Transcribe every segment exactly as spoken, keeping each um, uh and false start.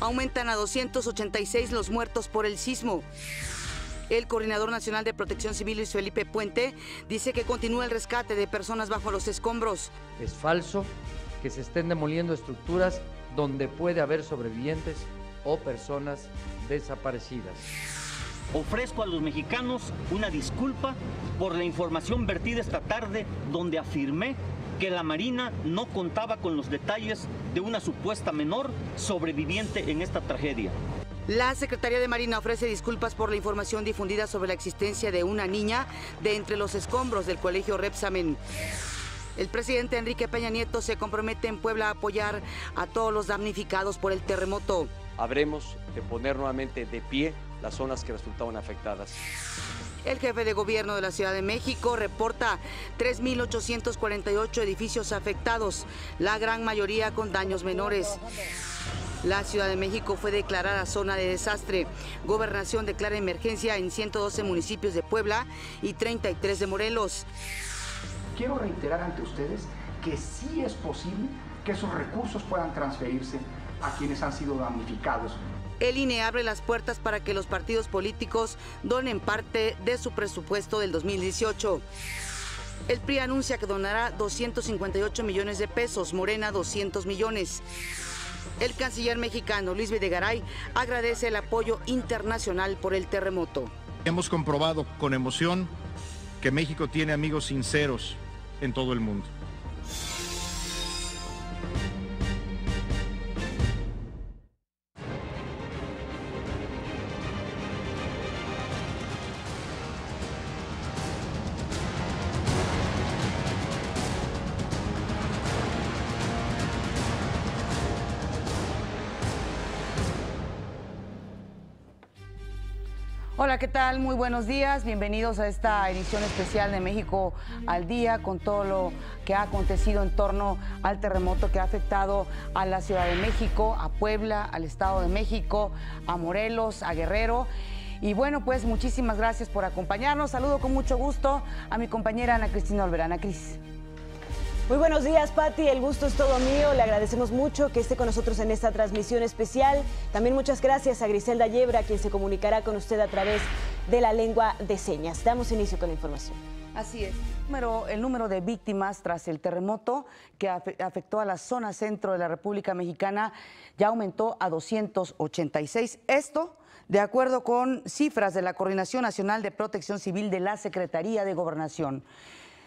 Aumentan a doscientos ochenta y seis los muertos por el sismo. El Coordinador Nacional de Protección Civil, Luis Felipe Puente, dice que continúa el rescate de personas bajo los escombros. Es falso que se estén demoliendo estructuras donde puede haber sobrevivientes o personas desaparecidas. Ofrezco a los mexicanos una disculpa por la información vertida esta tarde, donde afirmé que la Marina no contaba con los detalles de una supuesta menor sobreviviente en esta tragedia. La Secretaría de Marina ofrece disculpas por la información difundida sobre la existencia de una niña de entre los escombros del Colegio Rebsamen. El presidente Enrique Peña Nieto se compromete en Puebla a apoyar a todos los damnificados por el terremoto. Habremos de poner nuevamente de pie las zonas que resultaron afectadas. El jefe de gobierno de la Ciudad de México reporta tres mil ochocientos cuarenta y ocho edificios afectados, la gran mayoría con daños menores. La Ciudad de México fue declarada zona de desastre. Gobernación declara emergencia en ciento doce municipios de Puebla y treinta y tres de Morelos. Quiero reiterar ante ustedes que sí es posible que esos recursos puedan transferirse a quienes han sido damnificados. El I N E abre las puertas para que los partidos políticos donen parte de su presupuesto del dos mil dieciocho. El P R I anuncia que donará doscientos cincuenta y ocho millones de pesos, Morena doscientos millones. El canciller mexicano Luis Videgaray agradece el apoyo internacional por el terremoto. Hemos comprobado con emoción que México tiene amigos sinceros en todo el mundo. Hola, ¿qué tal? Muy buenos días. Bienvenidos a esta edición especial de México al Día, con todo lo que ha acontecido en torno al terremoto que ha afectado a la Ciudad de México, a Puebla, al Estado de México, a Morelos, a Guerrero. Y bueno, pues muchísimas gracias por acompañarnos. Saludo con mucho gusto a mi compañera Ana Cristina Olvera. Ana Cris. Muy buenos días, Pati, el gusto es todo mío, le agradecemos mucho que esté con nosotros en esta transmisión especial. También muchas gracias a Griselda Yebra, quien se comunicará con usted a través de la lengua de señas. Damos inicio con la información. Así es. El número de víctimas tras el terremoto que afectó a la zona centro de la República Mexicana ya aumentó a doscientos ochenta y seis. Esto, de acuerdo con cifras de la Coordinación Nacional de Protección Civil de la Secretaría de Gobernación.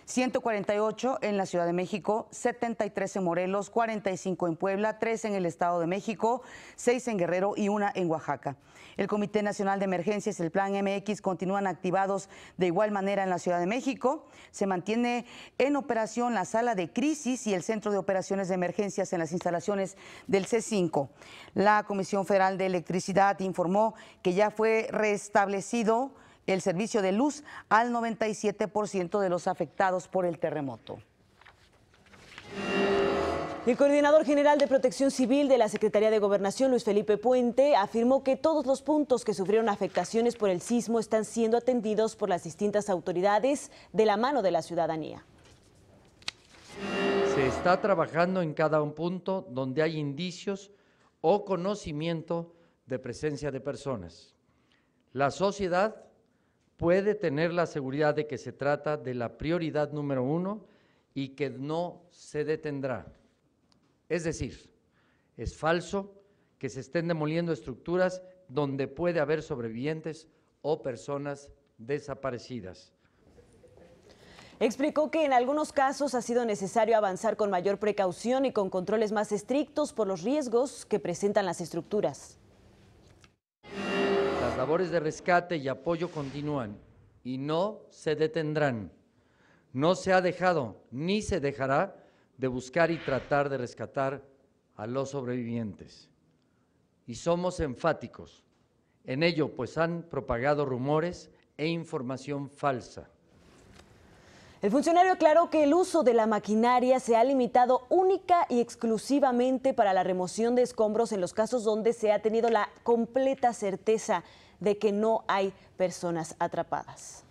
ciento cuarenta y ocho en la Ciudad de México, setenta y tres en Morelos, cuarenta y cinco en Puebla, tres en el Estado de México, seis en Guerrero y una en Oaxaca. El Comité Nacional de Emergencias y el Plan M X continúan activados de igual manera en la Ciudad de México. Se mantiene en operación la Sala de Crisis y el Centro de Operaciones de Emergencias en las instalaciones del C cinco. La Comisión Federal de Electricidad informó que ya fue restablecido el servicio de luz al noventa y siete por ciento de los afectados por el terremoto. El Coordinador General de Protección Civil de la Secretaría de Gobernación, Luis Felipe Puente, afirmó que todos los puntos que sufrieron afectaciones por el sismo están siendo atendidos por las distintas autoridades de la mano de la ciudadanía. Se está trabajando en cada un punto donde hay indicios o conocimiento de presencia de personas. La sociedad puede tener la seguridad de que se trata de la prioridad número uno y que no se detendrá. Es decir, es falso que se estén demoliendo estructuras donde puede haber sobrevivientes o personas desaparecidas. Explicó que en algunos casos ha sido necesario avanzar con mayor precaución y con controles más estrictos por los riesgos que presentan las estructuras. Las labores de rescate y apoyo continúan y no se detendrán. No se ha dejado ni se dejará de buscar y tratar de rescatar a los sobrevivientes. Y somos enfáticos en ello, pues han propagado rumores e información falsa. El funcionario aclaró que el uso de la maquinaria se ha limitado única y exclusivamente para la remoción de escombros en los casos donde se ha tenido la completa certeza de que no hay personas atrapadas.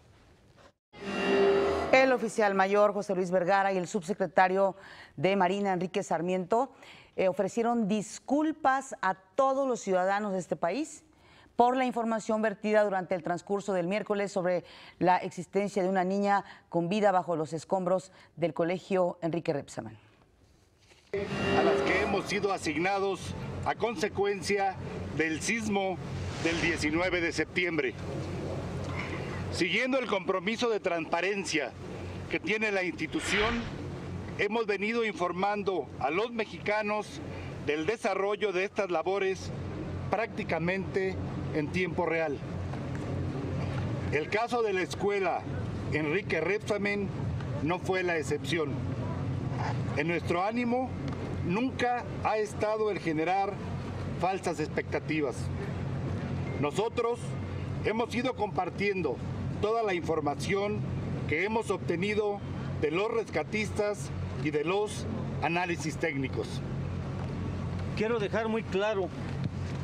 El el oficial mayor José Luis Vergara y el subsecretario de Marina, Enrique Sarmiento, eh, ofrecieron disculpas a todos los ciudadanos de este país por la información vertida durante el transcurso del miércoles sobre la existencia de una niña con vida bajo los escombros del Colegio Enrique Rebsamen. A las que hemos sido asignados a consecuencia del sismo del diecinueve de septiembre. Siguiendo el compromiso de transparencia que tiene la institución, hemos venido informando a los mexicanos del desarrollo de estas labores prácticamente en tiempo real. El caso de la escuela Enrique Rebsamen no fue la excepción. En nuestro ánimo nunca ha estado el generar falsas expectativas. Nosotros hemos ido compartiendo toda la información que hemos obtenido de los rescatistas y de los análisis técnicos. Quiero dejar muy claro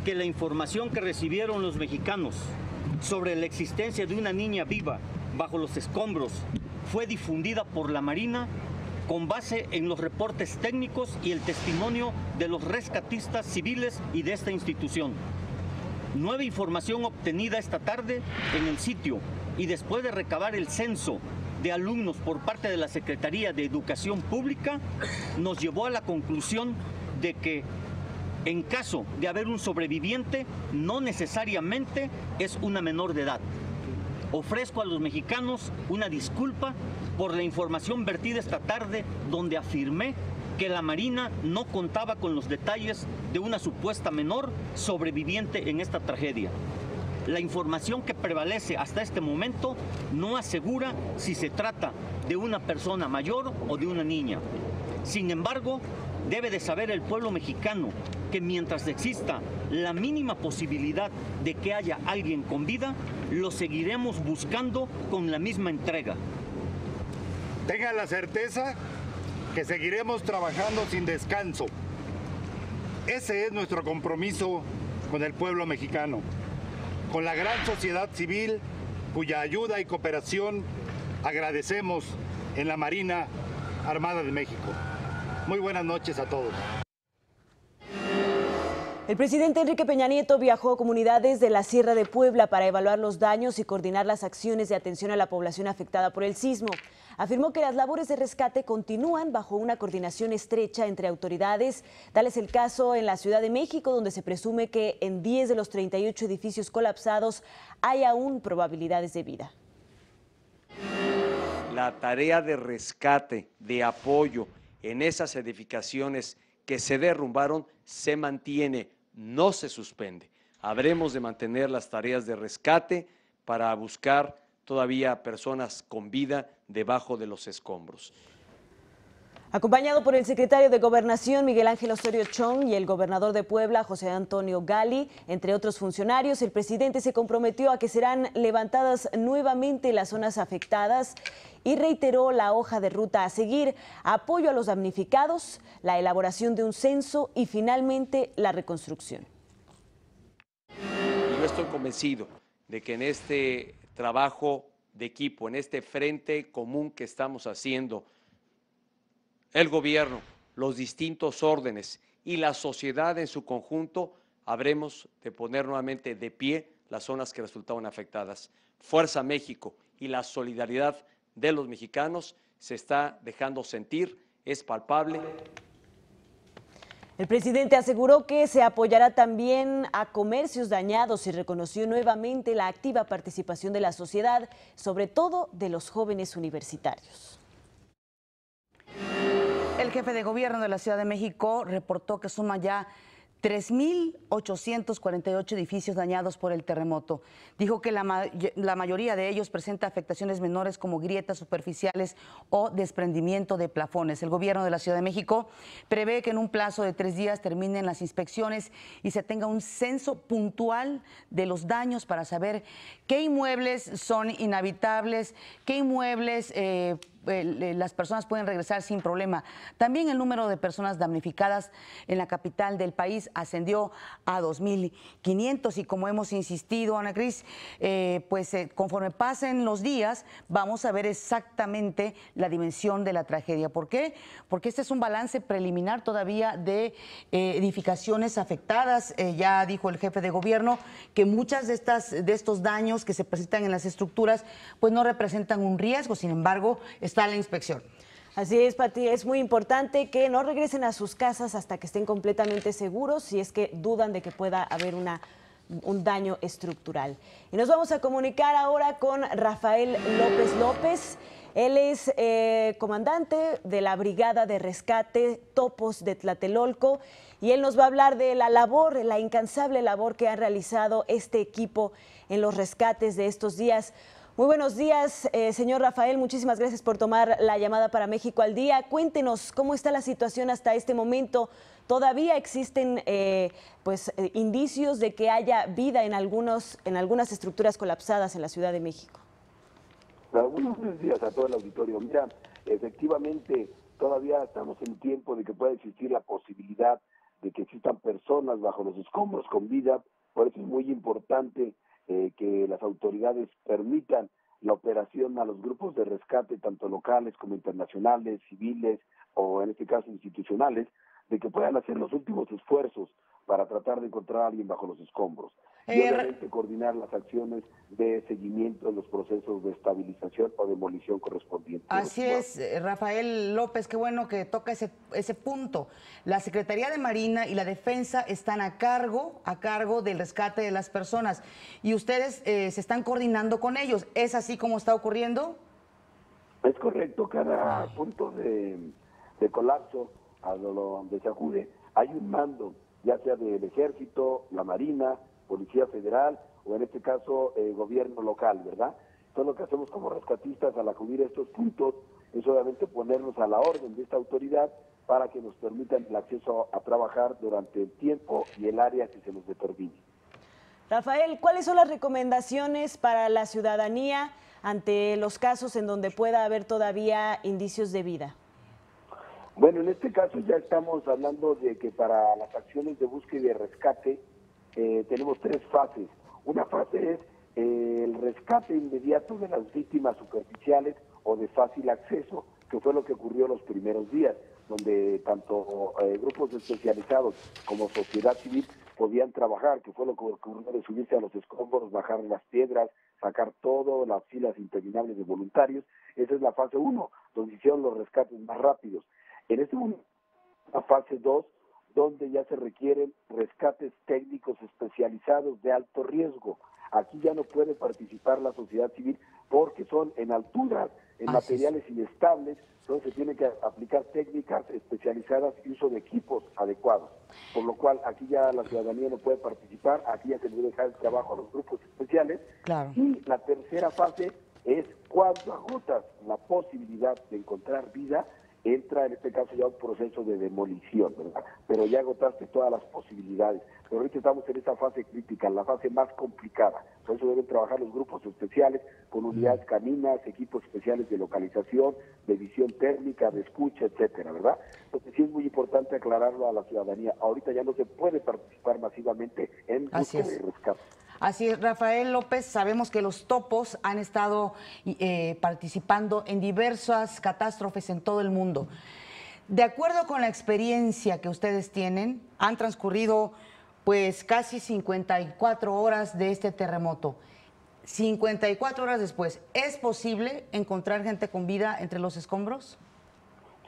que la información que recibieron los mexicanos sobre la existencia de una niña viva bajo los escombros fue difundida por la Marina con base en los reportes técnicos y el testimonio de los rescatistas civiles y de esta institución. Nueva información obtenida esta tarde en el sitio y después de recabar el censo de alumnos por parte de la Secretaría de Educación Pública, nos llevó a la conclusión de que en caso de haber un sobreviviente, no necesariamente es una menor de edad. Ofrezco a los mexicanos una disculpa por la información vertida esta tarde, donde afirmé que la Marina no contaba con los detalles de una supuesta menor sobreviviente en esta tragedia. La información que prevalece hasta este momento no asegura si se trata de una persona mayor o de una niña. Sin embargo, debe de saber el pueblo mexicano que mientras exista la mínima posibilidad de que haya alguien con vida, lo seguiremos buscando con la misma entrega. Tenga la certeza que seguiremos trabajando sin descanso. Ese es nuestro compromiso con el pueblo mexicano, con la gran sociedad civil cuya ayuda y cooperación agradecemos en la Marina Armada de México. Muy buenas noches a todos. El presidente Enrique Peña Nieto viajó a comunidades de la Sierra de Puebla para evaluar los daños y coordinar las acciones de atención a la población afectada por el sismo. Afirmó que las labores de rescate continúan bajo una coordinación estrecha entre autoridades. Tal es el caso en la Ciudad de México, donde se presume que en diez de los treinta y ocho edificios colapsados hay aún probabilidades de vida. La tarea de rescate, de apoyo en esas edificaciones que se derrumbaron se mantiene, no se suspende. Habremos de mantener las tareas de rescate para buscar todavía personas con vida debajo de los escombros. Acompañado por el secretario de Gobernación, Miguel Ángel Osorio Chong, y el gobernador de Puebla, José Antonio Gali, entre otros funcionarios, el presidente se comprometió a que serán levantadas nuevamente las zonas afectadas y reiteró la hoja de ruta a seguir, apoyo a los damnificados, la elaboración de un censo y finalmente la reconstrucción. Yo estoy convencido de que en este trabajo de equipo, en este frente común que estamos haciendo, el gobierno, los distintos órdenes y la sociedad en su conjunto, habremos de poner nuevamente de pie las zonas que resultaron afectadas. Fuerza México y la solidaridad de los mexicanos se está dejando sentir, es palpable. El presidente aseguró que se apoyará también a comercios dañados y reconoció nuevamente la activa participación de la sociedad, sobre todo de los jóvenes universitarios. El jefe de gobierno de la Ciudad de México reportó que suma ya tres mil ochocientos cuarenta y ocho edificios dañados por el terremoto. Dijo que la, ma- la mayoría de ellos presenta afectaciones menores como grietas superficiales o desprendimiento de plafones. El gobierno de la Ciudad de México prevé que en un plazo de tres días terminen las inspecciones y se tenga un censo puntual de los daños para saber qué inmuebles son inhabitables, qué inmuebles eh, eh, las personas pueden regresar sin problema. También el número de personas damnificadas en la capital del país ascendió a dos mil quinientos y, como hemos insistido, Ana Cris, eh, pues eh, conforme pasen los días vamos a ver exactamente la dimensión de la tragedia. ¿Por qué? Porque este es un balance preliminar todavía de eh, edificaciones afectadas. Eh, ya dijo el jefe de gobierno que muchas de estas de estos daños que se presentan en las estructuras pues no representan un riesgo, sin embargo está la inspección. Así es, Pati, es muy importante que no regresen a sus casas hasta que estén completamente seguros si es que dudan de que pueda haber una, un daño estructural. Y nos vamos a comunicar ahora con Rafael López López. Él es eh, comandante de la Brigada de Rescate Topos de Tlatelolco y él nos va a hablar de la labor, la incansable labor que ha realizado este equipo en los rescates de estos días. Muy buenos días, eh, señor Rafael, muchísimas gracias por tomar la llamada para México al Día. Cuéntenos cómo está la situación hasta este momento. ¿Todavía existen eh, pues, eh, indicios de que haya vida en, algunos, en algunas estructuras colapsadas en la Ciudad de México? Buenos días a todo el auditorio. Mira, efectivamente todavía estamos en tiempo de que pueda existir la posibilidad de que existan personas bajo los escombros con vida. Por eso es muy importante eh, que las autoridades permitan la operación a los grupos de rescate, tanto locales como internacionales, civiles o en este caso institucionales, de que puedan hacer los últimos esfuerzos para tratar de encontrar a alguien bajo los escombros. Y obviamente coordinar las acciones de seguimiento en los procesos de estabilización o demolición correspondientes. Así es, Rafael López, qué bueno que toca ese, ese punto. La Secretaría de Marina y la Defensa están a cargo, a cargo del rescate de las personas y ustedes eh, se están coordinando con ellos. ¿Es así como está ocurriendo? Es correcto, cada Ay. punto de, de colapso a donde se acude hay un mando, ya sea del Ejército, la Marina, Policía Federal o en este caso eh, gobierno local, ¿verdad? Entonces lo que hacemos como rescatistas al acudir a estos puntos es obviamente ponernos a la orden de esta autoridad para que nos permitan el acceso a trabajar durante el tiempo y el área que se nos determine. Rafael, ¿cuáles son las recomendaciones para la ciudadanía ante los casos en donde pueda haber todavía indicios de vida? Bueno, en este caso ya estamos hablando de que para las acciones de búsqueda y de rescate Eh, tenemos tres fases. Una fase es eh, el rescate inmediato de las víctimas superficiales o de fácil acceso, que fue lo que ocurrió los primeros días, donde tanto eh, grupos especializados como sociedad civil podían trabajar, que fue lo que ocurrió de subirse a los escombros, bajar las piedras, sacar todo, las filas interminables de voluntarios. Esa es la fase uno, donde hicieron los rescates más rápidos. En este momento, la fase dos, donde ya se requieren rescates técnicos especializados de alto riesgo. Aquí ya no puede participar la sociedad civil porque son en alturas, en materiales inestables, entonces se tienen que aplicar técnicas especializadas y uso de equipos adecuados. Por lo cual aquí ya la ciudadanía no puede participar, aquí ya se debe dejar el trabajo a los grupos especiales. Claro. Y la tercera fase es cuando agotas la posibilidad de encontrar vida, entra en este caso ya un proceso de demolición, ¿verdad? Pero ya agotaste todas las posibilidades. Pero ahorita estamos en esa fase crítica, la fase más complicada. Por eso deben trabajar los grupos especiales con unidades caninas, equipos especiales de localización, de visión térmica, de escucha, etcétera, ¿verdad? Entonces sí es muy importante aclararlo a la ciudadanía. Ahorita ya no se puede participar masivamente en búsqueda y rescate. Así es, Rafael López, sabemos que los topos han estado eh, participando en diversas catástrofes en todo el mundo. De acuerdo con la experiencia que ustedes tienen, han transcurrido pues casi cincuenta y cuatro horas de este terremoto. cincuenta y cuatro horas después, ¿es posible encontrar gente con vida entre los escombros?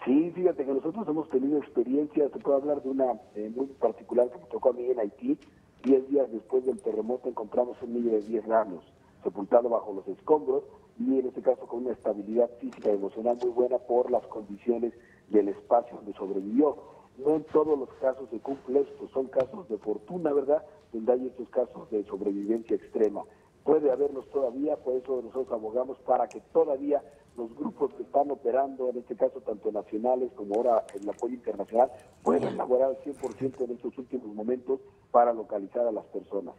Sí, fíjate que nosotros hemos tenido experiencia, te puedo hablar de una eh, muy particular que me tocó a mí en Haití. Diez días después del terremoto encontramos un niño de diez años sepultado bajo los escombros y en este caso con una estabilidad física y emocional muy buena por las condiciones del espacio donde sobrevivió. No en todos los casos se cumple esto, son casos de fortuna, ¿verdad? Donde hay estos casos de sobrevivencia extrema. Puede haberlos todavía, por eso nosotros abogamos para que todavía los grupos que están operando, en este caso tanto nacionales como ahora el apoyo internacional, puedan elaborar al cien por ciento en estos últimos momentos para localizar a las personas.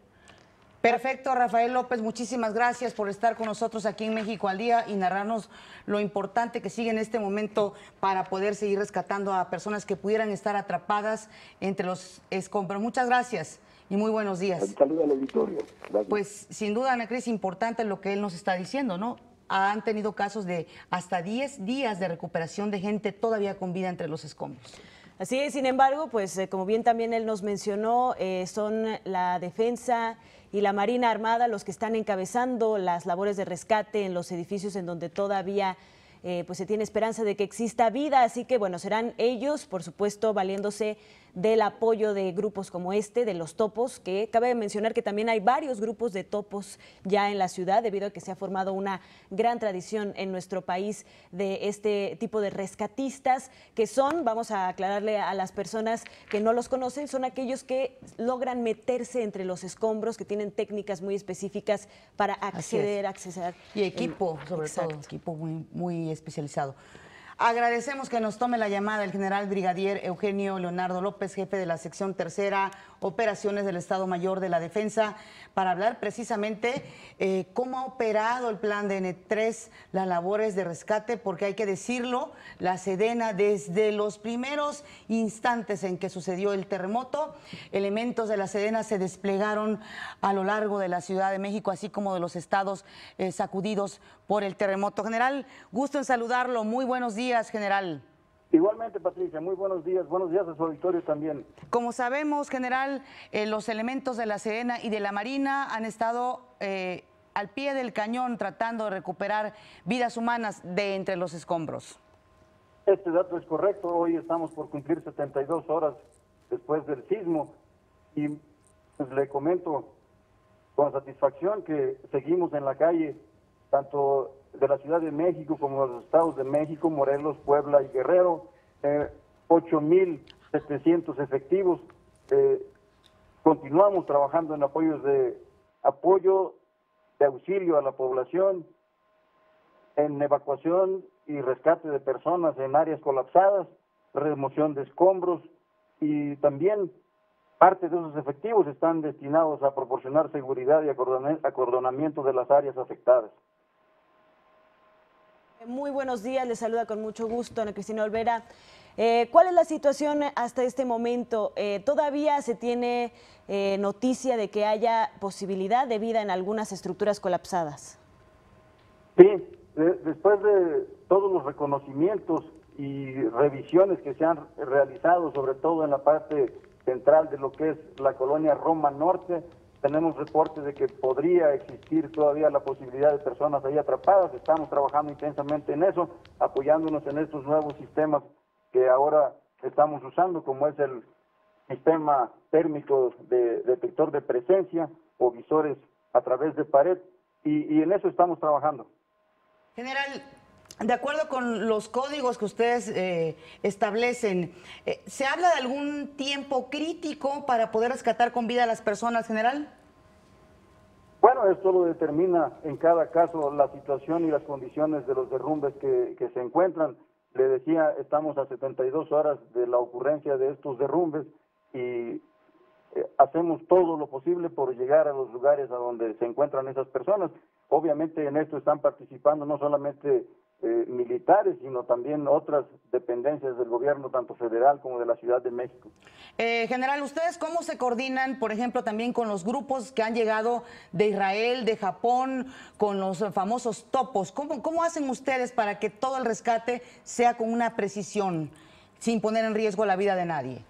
Perfecto, Rafael López, muchísimas gracias por estar con nosotros aquí en México al Día y narrarnos lo importante que sigue en este momento para poder seguir rescatando a personas que pudieran estar atrapadas entre los escombros. Muchas gracias y muy buenos días. Saludos al auditorio. Gracias. Pues sin duda, Ana Cris, importante lo que él nos está diciendo, ¿no? Han tenido casos de hasta diez días de recuperación de gente todavía con vida entre los escombros. Así es, sin embargo, pues eh, como bien también él nos mencionó, eh, son la Defensa y la Marina Armada los que están encabezando las labores de rescate en los edificios en donde todavía eh, pues se tiene esperanza de que exista vida. Así que bueno, serán ellos, por supuesto, valiéndose del apoyo de grupos como este, de los topos, que cabe mencionar que también hay varios grupos de topos ya en la ciudad, debido a que se ha formado una gran tradición en nuestro país de este tipo de rescatistas, que son, vamos a aclararle a las personas que no los conocen, son aquellos que logran meterse entre los escombros, que tienen técnicas muy específicas para acceder, accesar. Y equipo, en, sobre exacto. todo, equipo muy, muy especializado. Agradecemos que nos tome la llamada el general brigadier Eugenio Leonardo López, jefe de la sección tercera, operaciones del Estado Mayor de la Defensa, para hablar precisamente eh, cómo ha operado el plan de N tres, las labores de rescate, porque hay que decirlo, la Sedena desde los primeros instantes en que sucedió el terremoto, elementos de la Sedena se desplegaron a lo largo de la Ciudad de México, así como de los estados eh, sacudidos por el terremoto. General, gusto en saludarlo, muy buenos días. Buenos días, general. Igualmente, Patricia, muy buenos días. Buenos días a su auditorio también. Como sabemos, general, eh, los elementos de la Sedena y de la Marina han estado eh, al pie del cañón tratando de recuperar vidas humanas de entre los escombros. Este dato es correcto. Hoy estamos por cumplir setenta y dos horas después del sismo y pues, le comento con satisfacción que seguimos en la calle, tanto de la Ciudad de México como de los estados de México, Morelos, Puebla y Guerrero, eh, ocho mil setecientos efectivos. Eh, continuamos trabajando en apoyos de apoyo de auxilio a la población, en evacuación y rescate de personas en áreas colapsadas, remoción de escombros, y también parte de esos efectivos están destinados a proporcionar seguridad y acordonamiento de las áreas afectadas. Muy buenos días, les saluda con mucho gusto Ana Cristina Olvera. Eh, ¿Cuál es la situación hasta este momento? Eh, ¿Todavía se tiene eh, noticia de que haya posibilidad de vida en algunas estructuras colapsadas? Sí, de, después de todos los reconocimientos y revisiones que se han realizado, sobre todo en la parte central de lo que es la colonia Roma Norte, tenemos reportes de que podría existir todavía la posibilidad de personas ahí atrapadas. Estamos trabajando intensamente en eso, apoyándonos en estos nuevos sistemas que ahora estamos usando, como es el sistema térmico de detector de presencia o visores a través de pared, y, y en eso estamos trabajando. General, de acuerdo con los códigos que ustedes eh, establecen, eh, ¿se habla de algún tiempo crítico para poder rescatar con vida a las personas, general? Bueno, esto lo determina en cada caso la situación y las condiciones de los derrumbes que, que se encuentran. Le decía, estamos a setenta y dos horas de la ocurrencia de estos derrumbes y eh, hacemos todo lo posible por llegar a los lugares a donde se encuentran esas personas. Obviamente en esto están participando no solamente Eh, militares, sino también otras dependencias del gobierno, tanto federal como de la Ciudad de México. Eh, general, ¿ustedes cómo se coordinan, por ejemplo, también con los grupos que han llegado de Israel, de Japón, con los famosos topos? ¿Cómo, cómo hacen ustedes para que todo el rescate sea con una precisión, sin poner en riesgo la vida de nadie?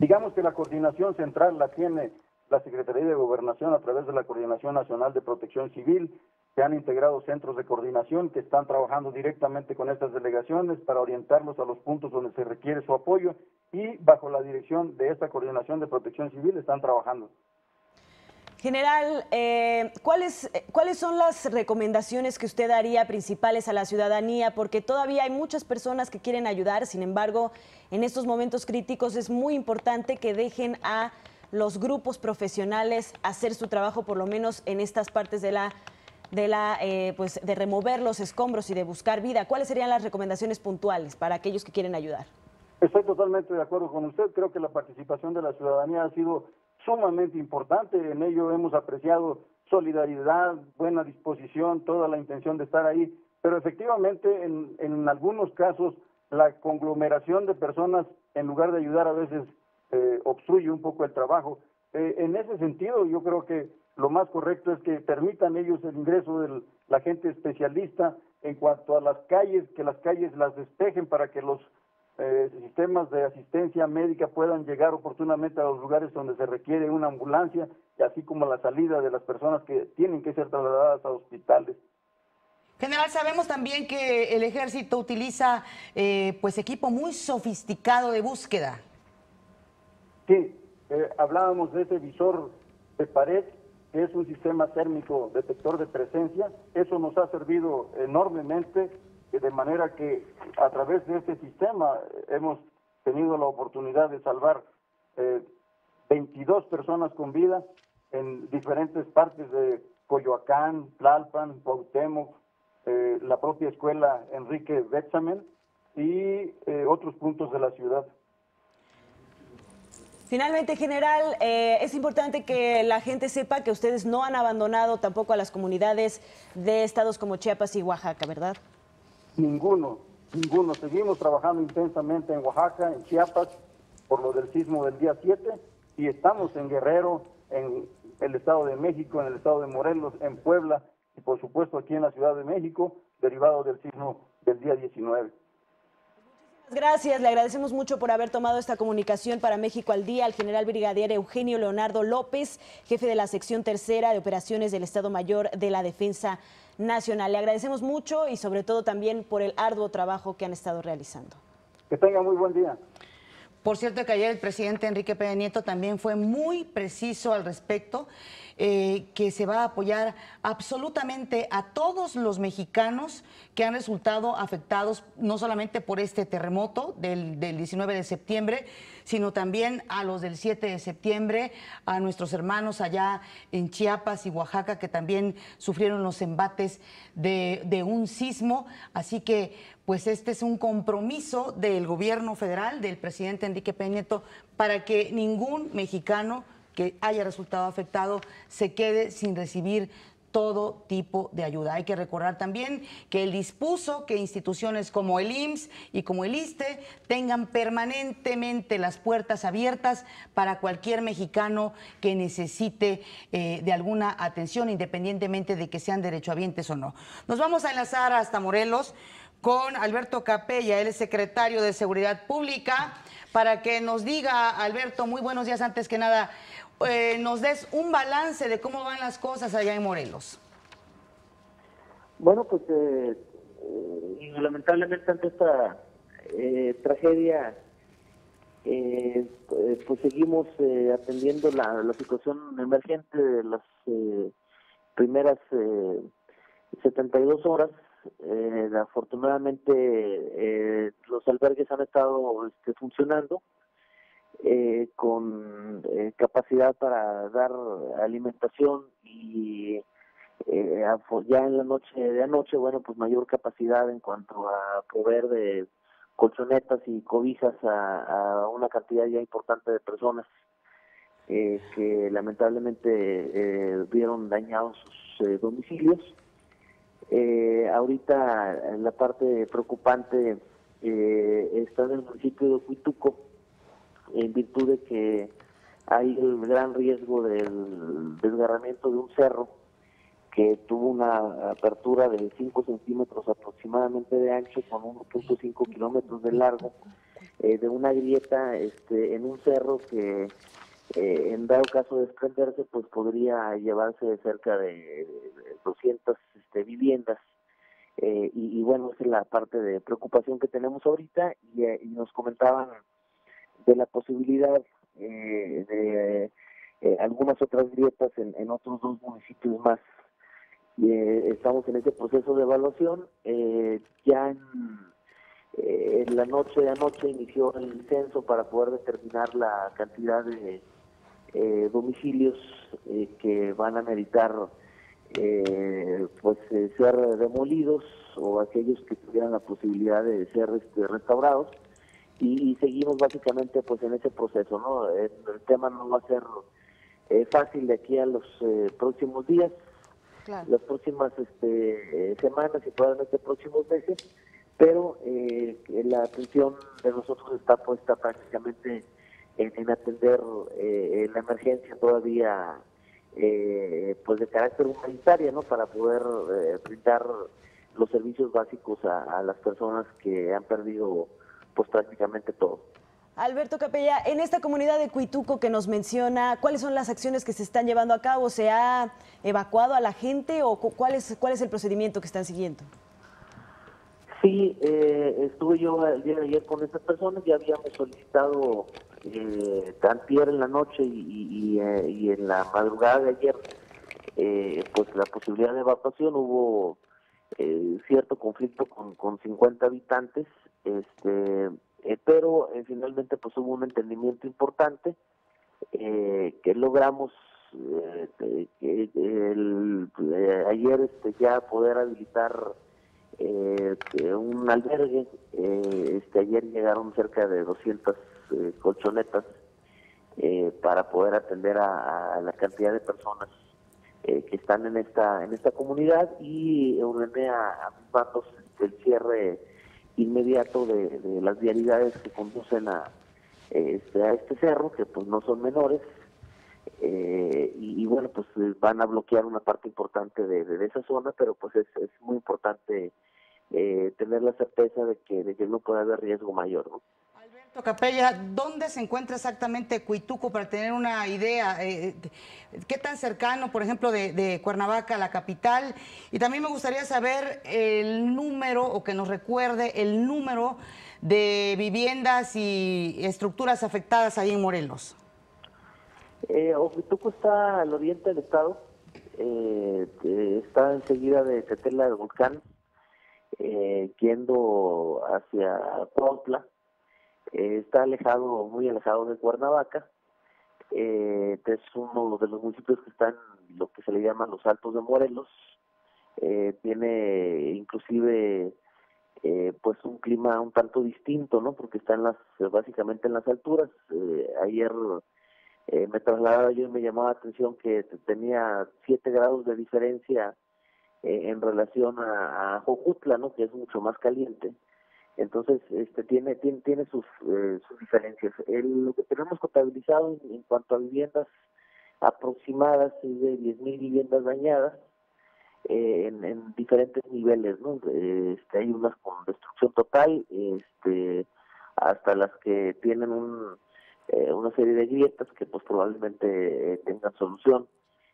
Digamos que la coordinación central la tiene la Secretaría de Gobernación a través de la Coordinación Nacional de Protección Civil. Se han integrado centros de coordinación que están trabajando directamente con estas delegaciones para orientarlos a los puntos donde se requiere su apoyo, y bajo la dirección de esta Coordinación de Protección Civil están trabajando. General, eh, ¿cuáles, ¿cuáles son las recomendaciones que usted haría principales a la ciudadanía? Porque todavía hay muchas personas que quieren ayudar, sin embargo, en estos momentos críticos es muy importante que dejen a los grupos profesionales hacer su trabajo, por lo menos en estas partes de la de la eh, pues de remover los escombros y de buscar vida. ¿Cuáles serían las recomendaciones puntuales para aquellos que quieren ayudar? Estoy totalmente de acuerdo con usted. Creo que la participación de la ciudadanía ha sido sumamente importante. En ello hemos apreciado solidaridad, buena disposición, toda la intención de estar ahí, pero efectivamente en, en algunos casos la conglomeración de personas, en lugar de ayudar, a veces eh, obstruye un poco el trabajo. Eh, en ese sentido, yo creo que lo más correcto es que permitan ellos el ingreso de la gente especialista en cuanto a las calles, que las calles las despejen para que los eh, sistemas de asistencia médica puedan llegar oportunamente a los lugares donde se requiere una ambulancia, así como la salida de las personas que tienen que ser trasladadas a hospitales. General, sabemos también que el Ejército utiliza eh, pues equipo muy sofisticado de búsqueda. Sí, eh, hablábamos de ese visor de pared, que es un sistema térmico detector de presencia. Eso nos ha servido enormemente, de manera que a través de este sistema hemos tenido la oportunidad de salvar eh, veintidós personas con vida en diferentes partes de Coyoacán, Tlalpan, Cuauhtémoc, Eh, la propia escuela Enrique Rebsamen y eh, otros puntos de la ciudad. Finalmente, general, eh, es importante que la gente sepa que ustedes no han abandonado tampoco a las comunidades de estados como Chiapas y Oaxaca, ¿verdad? Ninguno, ninguno. Seguimos trabajando intensamente en Oaxaca, en Chiapas, por lo del sismo del día siete, y estamos en Guerrero, en el Estado de México, en el Estado de Morelos, en Puebla, y por supuesto aquí en la Ciudad de México, derivado del sismo del día diecinueve. Muchísimas gracias, le agradecemos mucho por haber tomado esta comunicación para México al Día al general brigadier Eugenio Leonardo López, jefe de la sección tercera de operaciones del Estado Mayor de la Defensa Nacional. Le agradecemos mucho y sobre todo también por el arduo trabajo que han estado realizando. Que tenga muy buen día. Por cierto que ayer el presidente Enrique Peña Nieto también fue muy preciso al respecto, eh, que se va a apoyar absolutamente a todos los mexicanos que han resultado afectados no solamente por este terremoto del, del diecinueve de septiembre, sino también a los del siete de septiembre, a nuestros hermanos allá en Chiapas y Oaxaca que también sufrieron los embates de, de un sismo. Así que pues este es un compromiso del gobierno federal, del presidente Enrique Peña Nieto, para que ningún mexicano que haya resultado afectado se quede sin recibir todo tipo de ayuda. Hay que recordar también que él dispuso que instituciones como el I M S S y como el ISSSTE tengan permanentemente las puertas abiertas para cualquier mexicano que necesite eh, de alguna atención, independientemente de que sean derechohabientes o no. Nos vamos a enlazar hasta Morelos con Alberto Capella, él es secretario de Seguridad Pública, para que nos diga, Alberto, muy buenos días antes que nada, Eh, nos des un balance de cómo van las cosas allá en Morelos. Bueno, pues eh, eh, lamentablemente ante esta eh, tragedia, eh, eh, pues seguimos eh, atendiendo la, la situación emergente de las eh, primeras eh, setenta y dos horas. Eh, afortunadamente eh, los albergues han estado este, funcionando. Eh, con eh, capacidad para dar alimentación y eh, ya en la noche de anoche, bueno, pues mayor capacidad en cuanto a proveer de colchonetas y cobijas a, a una cantidad ya importante de personas eh, que lamentablemente eh, vieron dañados sus eh, domicilios. Eh, ahorita en la parte preocupante eh, está en el municipio de Ocuituco, en virtud de que hay el gran riesgo del desgarramiento de un cerro que tuvo una apertura de cinco centímetros aproximadamente de ancho con uno punto cinco kilómetros de largo, eh, de una grieta este, en un cerro que eh, en dado caso de desprenderse pues podría llevarse cerca de doscientas este, viviendas. Eh, y, y bueno, esa es la parte de preocupación que tenemos ahorita y, eh, y nos comentaban de la posibilidad eh, de eh, algunas otras grietas en, en otros dos municipios más. Eh, estamos en este proceso de evaluación. Eh, ya en, eh, en la noche de anoche inició el censo para poder determinar la cantidad de eh, domicilios eh, que van a meritar eh, pues, eh, ser demolidos o aquellos que tuvieran la posibilidad de ser este, restaurados. Y, y seguimos básicamente pues en ese proceso, ¿no? El, el tema no va a ser eh, fácil de aquí a los eh, próximos días, claro, las próximas este, eh, semanas y probablemente próximos meses, pero eh, la atención de nosotros está puesta prácticamente en, en atender eh, la emergencia todavía eh, pues de carácter humanitaria, ¿no?, para poder eh, brindar los servicios básicos a, a las personas que han perdido pues prácticamente todo. Alberto Capella, en esta comunidad de Ocuituco que nos menciona, ¿cuáles son las acciones que se están llevando a cabo? ¿Se ha evacuado a la gente o cuál es, cuál es el procedimiento que están siguiendo? Sí, eh, estuve yo el día de ayer con estas personas, ya habíamos solicitado eh, antier en la noche y, y, eh, y en la madrugada de ayer eh, pues la posibilidad de evacuación. Hubo eh, cierto conflicto con, con cincuenta habitantes, este... Eh, pero eh, finalmente pues hubo un entendimiento importante eh, que logramos eh, que, que, el, eh, ayer este, ya poder habilitar eh, un albergue. Eh, este, ayer llegaron cerca de doscientas eh, colchonetas eh, para poder atender a, a la cantidad de personas eh, que están en esta en esta comunidad, y ordené a mis bandos el cierre inmediato de, de las vialidades que conducen a, este, a este cerro, que pues no son menores, eh, y, y bueno, pues van a bloquear una parte importante de, de esa zona, pero pues es, es muy importante eh, tener la certeza de que, de que no puede haber riesgo mayor, ¿no? Alberto Capella, ¿dónde se encuentra exactamente Ocuituco para tener una idea? Eh, ¿Qué tan cercano, por ejemplo, de, de Cuernavaca a la capital? Y también me gustaría saber el número, o que nos recuerde el número de viviendas y estructuras afectadas ahí en Morelos. Eh, Ocuituco está al oriente del estado, eh, está enseguida de Tetela del Volcán, eh, yendo hacia Cuautla. Eh, está alejado, muy alejado de Cuernavaca. Eh, es uno de los municipios que están en lo que se le llaman los Altos de Morelos. Eh, tiene inclusive eh, pues un clima un tanto distinto, ¿no?, porque está en las, básicamente en las alturas. Eh, ayer eh, me trasladaba yo y me llamaba la atención que tenía siete grados de diferencia eh, en relación a, a Jojutla, ¿no?, que es mucho más caliente. Entonces, este, tiene tiene, tiene sus, eh, sus diferencias. El, lo que tenemos contabilizado en, en cuanto a viviendas aproximadas es de diez mil viviendas dañadas eh, en, en diferentes niveles, ¿no? Este, hay unas con destrucción total, este, hasta las que tienen un, eh, una serie de grietas que pues probablemente eh, tengan solución,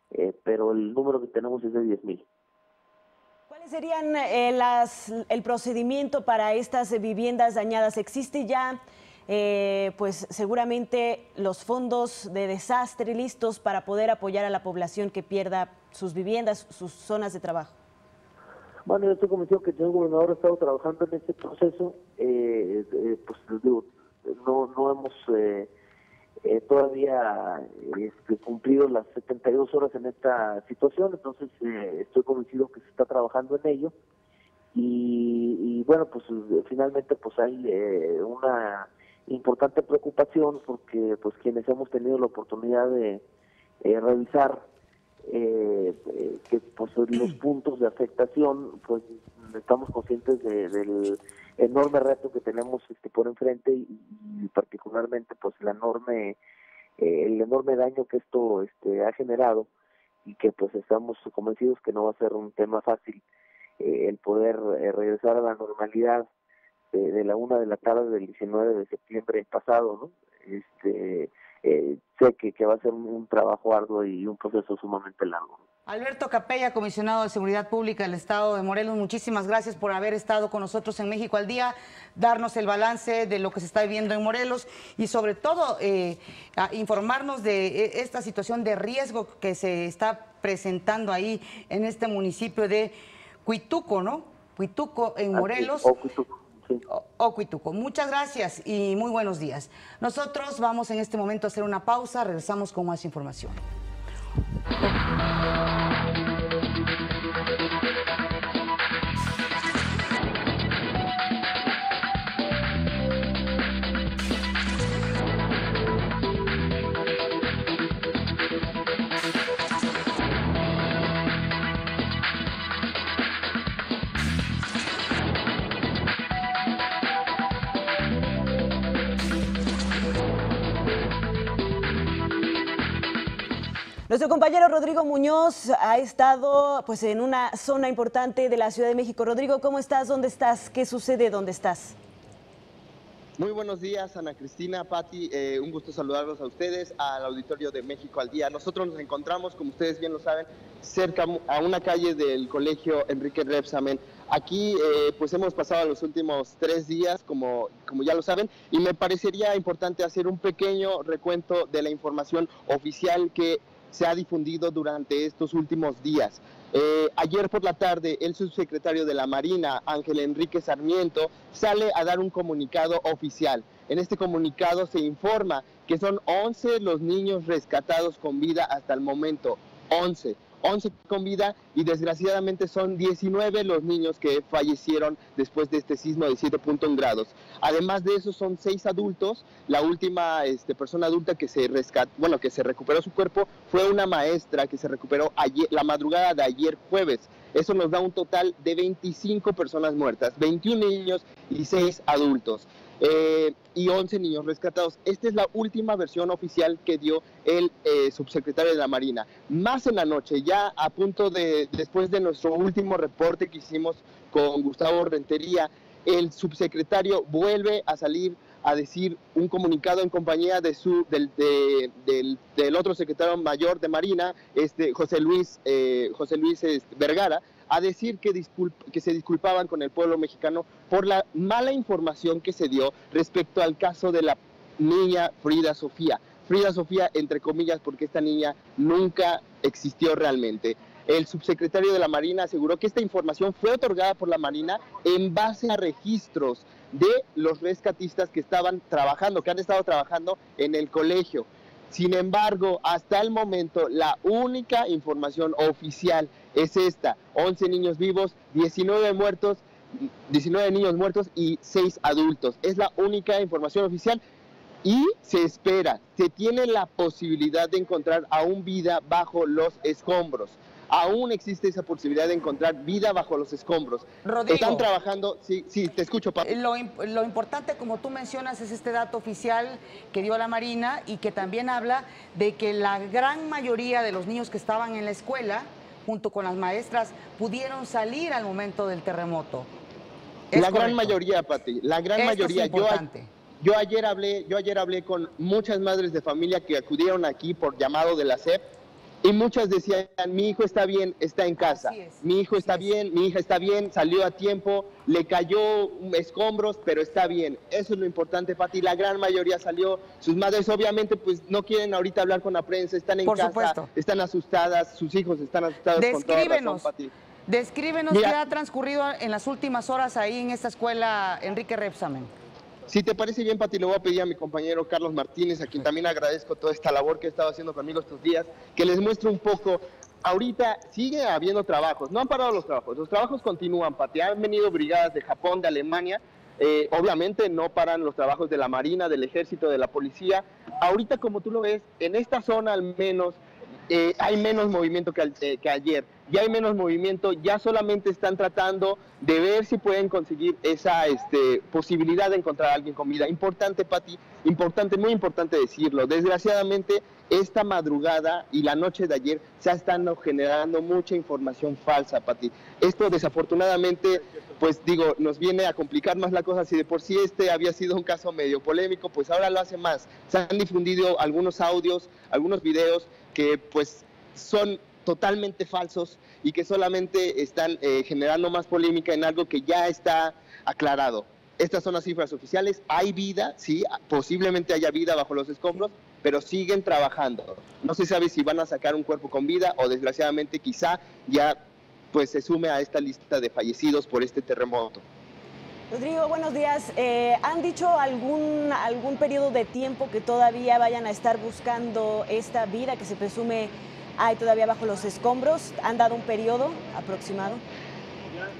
eh, pero el número que tenemos es de diez mil. ¿Cuáles serían eh, las, el procedimiento para estas viviendas dañadas? ¿Existe ya, eh, pues seguramente, los fondos de desastre listos para poder apoyar a la población que pierda sus viviendas, sus zonas de trabajo? Bueno, yo estoy convencido que el señor gobernador ha estado trabajando en este proceso. Eh, eh, pues les digo, no, no hemos eh, eh, todavía este, cumplido las setenta y dos horas en esta situación, entonces eh, estoy convencido que se está trabajando en ello, y, y bueno, pues finalmente pues hay eh, una importante preocupación, porque pues quienes hemos tenido la oportunidad de eh, revisar eh, eh, que pues, los puntos de afectación, pues estamos conscientes de, del enorme reto que tenemos este, por enfrente, y, y particularmente pues la enorme eh, el enorme daño que esto este, ha generado, y que pues estamos convencidos que no va a ser un tema fácil eh, el poder eh, regresar a la normalidad eh, de la una de la tarde del diecinueve de septiembre pasado, ¿no? Este, eh, sé que, que va a ser un, un trabajo arduo y un proceso sumamente largo. Alberto Capella, comisionado de Seguridad Pública del Estado de Morelos, muchísimas gracias por haber estado con nosotros en México al Día, darnos el balance de lo que se está viviendo en Morelos y sobre todo eh, informarnos de esta situación de riesgo que se está presentando ahí en este municipio de Ocuituco, ¿no? Ocuituco en Morelos. Ocuituco, sí. Ocuituco. Muchas gracias y muy buenos días. Nosotros vamos en este momento a hacer una pausa, regresamos con más información. Nuestro compañero Rodrigo Muñoz ha estado pues, en una zona importante de la Ciudad de México. Rodrigo, ¿cómo estás? ¿Dónde estás? ¿Qué sucede? ¿Dónde estás? Muy buenos días, Ana Cristina, Pati. Eh, un gusto saludarlos a ustedes, al auditorio de México al Día. Nosotros nos encontramos, como ustedes bien lo saben, cerca a una calle del Colegio Enrique Rebsamen. Aquí eh, pues hemos pasado los últimos tres días, como, como ya lo saben, y me parecería importante hacer un pequeño recuento de la información oficial que se ha difundido durante estos últimos días. Eh, ayer por la tarde, el subsecretario de la Marina, Ángel Enrique Sarmiento, sale a dar un comunicado oficial. En este comunicado se informa que son once los niños rescatados con vida hasta el momento, once. once con vida, y desgraciadamente son diecinueve los niños que fallecieron después de este sismo de siete punto uno grados. Además de eso, son seis adultos. La última este, persona adulta que se rescató, bueno, que se recuperó su cuerpo fue una maestra que se recuperó ayer, la madrugada de ayer jueves. Eso nos da un total de veinticinco personas muertas, veintiún niños y seis adultos. Eh, y once niños rescatados. Esta es la última versión oficial que dio el eh, subsecretario de la Marina. Más en la noche, ya a punto de, después de nuestro último reporte que hicimos con Gustavo Rentería, el subsecretario vuelve a salir a decir un comunicado en compañía de su, del, de, del, del otro secretario mayor de Marina, este, José Luis, eh, José Luis este, Vergara, a decir que, disculpa, que se disculpaban con el pueblo mexicano por la mala información que se dio respecto al caso de la niña Frida Sofía. Frida Sofía, entre comillas, porque esta niña nunca existió realmente. El subsecretario de la Marina aseguró que esta información fue otorgada por la Marina en base a registros de los rescatistas que estaban trabajando, que han estado trabajando en el colegio. Sin embargo, hasta el momento, la única información oficial es esta: once niños vivos, diecinueve muertos, diecinueve niños muertos y seis adultos. Es la única información oficial y se espera, se tiene la posibilidad de encontrar aún vida bajo los escombros. Aún existe esa posibilidad de encontrar vida bajo los escombros. Rodrigo, están trabajando. Sí, sí, te escucho, Pablo. Lo, lo importante, como tú mencionas, es este dato oficial que dio la Marina y que también habla de que la gran mayoría de los niños que estaban en la escuela, junto con las maestras, pudieron salir al momento del terremoto. ¿Es la correcto? Gran mayoría, Pati, la gran Esto mayoría. Es importante. Yo... Yo ayer hablé, yo ayer hablé con muchas madres de familia que acudieron aquí por llamado de la S E P y muchas decían, mi hijo está bien, está en casa, es, mi hijo está es. bien, mi hija está bien, salió a tiempo, le cayó escombros, pero está bien. Eso es lo importante, Pati, la gran mayoría salió. Sus madres obviamente pues no quieren ahorita hablar con la prensa, están en por casa, supuesto. Están asustadas, sus hijos están asustados. Descríbenos, con toda razón, Pati. Descríbenos Mira, qué ha transcurrido en las últimas horas ahí en esta escuela Enrique Rebsamen. Si te parece bien, Pati, le voy a pedir a mi compañero Carlos Martínez, a quien también agradezco toda esta labor que he estado haciendo conmigo estos días, que les muestre un poco. Ahorita sigue habiendo trabajos, no han parado los trabajos, los trabajos continúan, Pati. Han venido brigadas de Japón, de Alemania, eh, obviamente no paran los trabajos de la Marina, del Ejército, de la Policía. Ahorita, como tú lo ves, en esta zona al menos, eh, hay menos movimiento que, eh, que ayer. Ya hay menos movimiento, ya solamente están tratando de ver si pueden conseguir esa este, posibilidad de encontrar a alguien con vida. Importante, Pati, importante, muy importante decirlo. Desgraciadamente, esta madrugada y la noche de ayer se están generando mucha información falsa, Pati. Esto desafortunadamente, pues digo, nos viene a complicar más la cosa. Si de por sí este había sido un caso medio polémico, pues ahora lo hace más. Se han difundido algunos audios, algunos videos que pues son totalmente falsos y que solamente están eh, generando más polémica en algo que ya está aclarado. Estas son las cifras oficiales. Hay vida, sí, posiblemente haya vida bajo los escombros, pero siguen trabajando. No se sabe si van a sacar un cuerpo con vida o desgraciadamente quizá ya pues se sume a esta lista de fallecidos por este terremoto. Rodrigo, buenos días. Eh, ¿han dicho algún, algún periodo de tiempo que todavía vayan a estar buscando esta vida que se presume hay todavía bajo los escombros? ¿Han dado un periodo aproximado?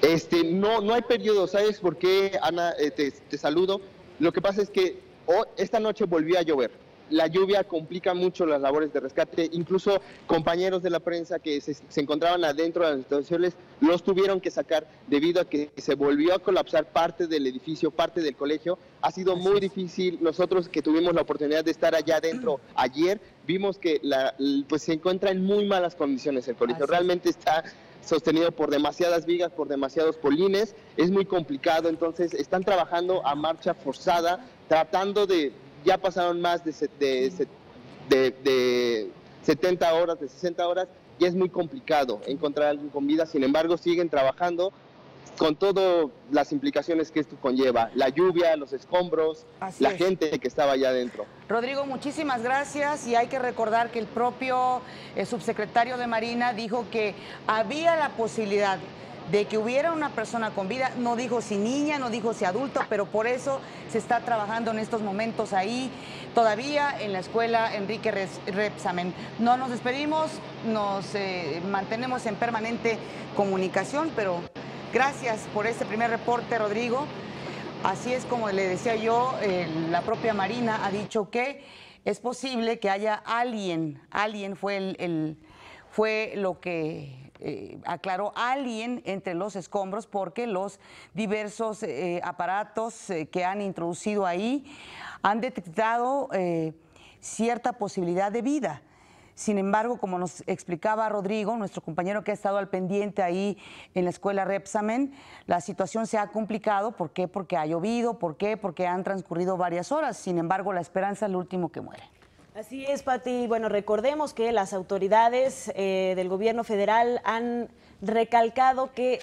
Este, no, no hay periodo, ¿sabes por qué, Ana? Eh, te, te saludo. Lo que pasa es que oh, esta noche volvió a llover. la lluvia complica mucho las labores de rescate. Incluso compañeros de la prensa que se, se encontraban adentro de las instalaciones los tuvieron que sacar debido a que se volvió a colapsar parte del edificio, parte del colegio. Ha sido muy difícil. Nosotros que tuvimos la oportunidad de estar allá adentro ayer, vimos que la, pues se encuentra en muy malas condiciones el colegio. Así realmente es. Está sostenido por demasiadas vigas, por demasiados polines, es muy complicado. Entonces están trabajando a marcha forzada, tratando de, ya pasaron más de, de, de, de setenta horas, de sesenta horas, y es muy complicado encontrar a alguien con vida. Sin embargo, siguen trabajando con todas las implicaciones que esto conlleva, la lluvia, los escombros, Así la es. gente que estaba allá adentro. Rodrigo, muchísimas gracias, y hay que recordar que el propio eh, subsecretario de Marina dijo que había la posibilidad de que hubiera una persona con vida, no dijo si niña, no dijo si adulto, pero por eso se está trabajando en estos momentos ahí, todavía en la escuela Enrique Rebsamen. No nos despedimos, nos eh, mantenemos en permanente comunicación, pero... gracias por este primer reporte, Rodrigo. Así es, como le decía yo, eh, la propia Marina ha dicho que es posible que haya alguien, alguien fue, el, el, fue lo que eh, aclaró, alguien entre los escombros, porque los diversos eh, aparatos eh, que han introducido ahí han detectado eh, cierta posibilidad de vida. Sin embargo, como nos explicaba Rodrigo, nuestro compañero que ha estado al pendiente ahí en la escuela Rebsamen, la situación se ha complicado. ¿Por qué? Porque ha llovido. ¿Por qué? Porque han transcurrido varias horas. Sin embargo, la esperanza es lo último que muere. Así es, Pati. Bueno, recordemos que las autoridades eh, del gobierno federal han recalcado que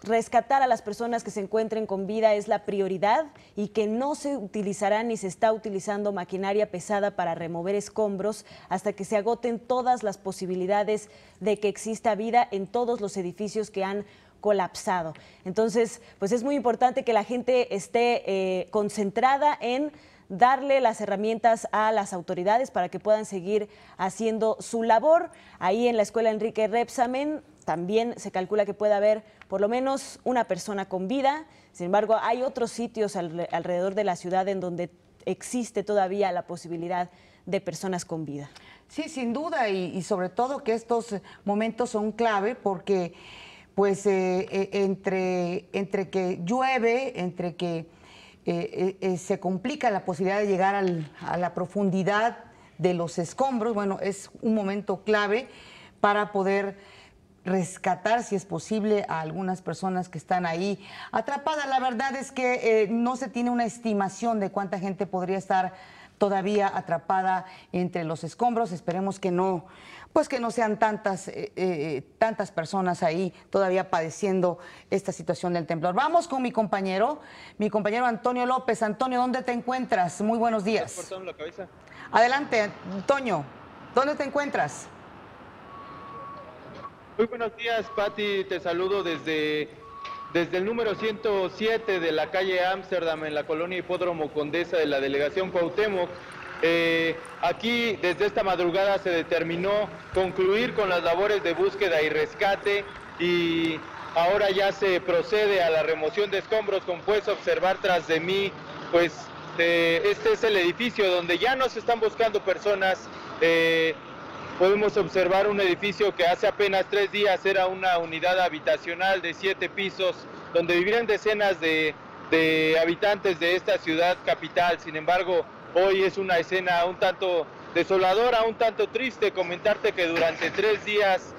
rescatar a las personas que se encuentren con vida es la prioridad, y que no se utilizará ni se está utilizando maquinaria pesada para remover escombros hasta que se agoten todas las posibilidades de que exista vida en todos los edificios que han colapsado. Entonces, pues es muy importante que la gente esté eh, concentrada en darle las herramientas a las autoridades para que puedan seguir haciendo su labor. Ahí en la escuela Enrique Rebsamen también se calcula que puede haber por lo menos una persona con vida. Sin embargo, hay otros sitios al, alrededor de la ciudad en donde existe todavía la posibilidad de personas con vida. Sí, sin duda, y, y sobre todo que estos momentos son clave porque pues eh, entre, entre que llueve, entre que Eh, eh, eh, se complica la posibilidad de llegar al, a la profundidad de los escombros. Bueno, es un momento clave para poder rescatar, si es posible, a algunas personas que están ahí atrapadas. La verdad es que eh, no se tiene una estimación de cuánta gente podría estar todavía atrapada entre los escombros. Esperemos que no, pues que no sean tantas, eh, eh, tantas personas ahí todavía padeciendo esta situación del temblor. Vamos con mi compañero, mi compañero Antonio López. Antonio, ¿dónde te encuentras? Muy buenos días. ¿Estás cortando la cabeza? Adelante, Antonio. ¿Dónde te encuentras? Muy buenos días, Pati. Te saludo desde... Desde el número ciento siete de la calle Ámsterdam, en la colonia Hipódromo Condesa de la delegación Cuauhtémoc. Eh, aquí, desde esta madrugada, se determinó concluir con las labores de búsqueda y rescate, y ahora ya se procede a la remoción de escombros. Como puedes observar tras de mí, pues eh, este es el edificio donde ya no se están buscando personas. Eh, Podemos observar un edificio que hace apenas tres días era una unidad habitacional de siete pisos, donde vivían decenas de, de habitantes de esta ciudad capital. Sin embargo, hoy es una escena un tanto desoladora, un tanto triste. Comentarte que durante tres días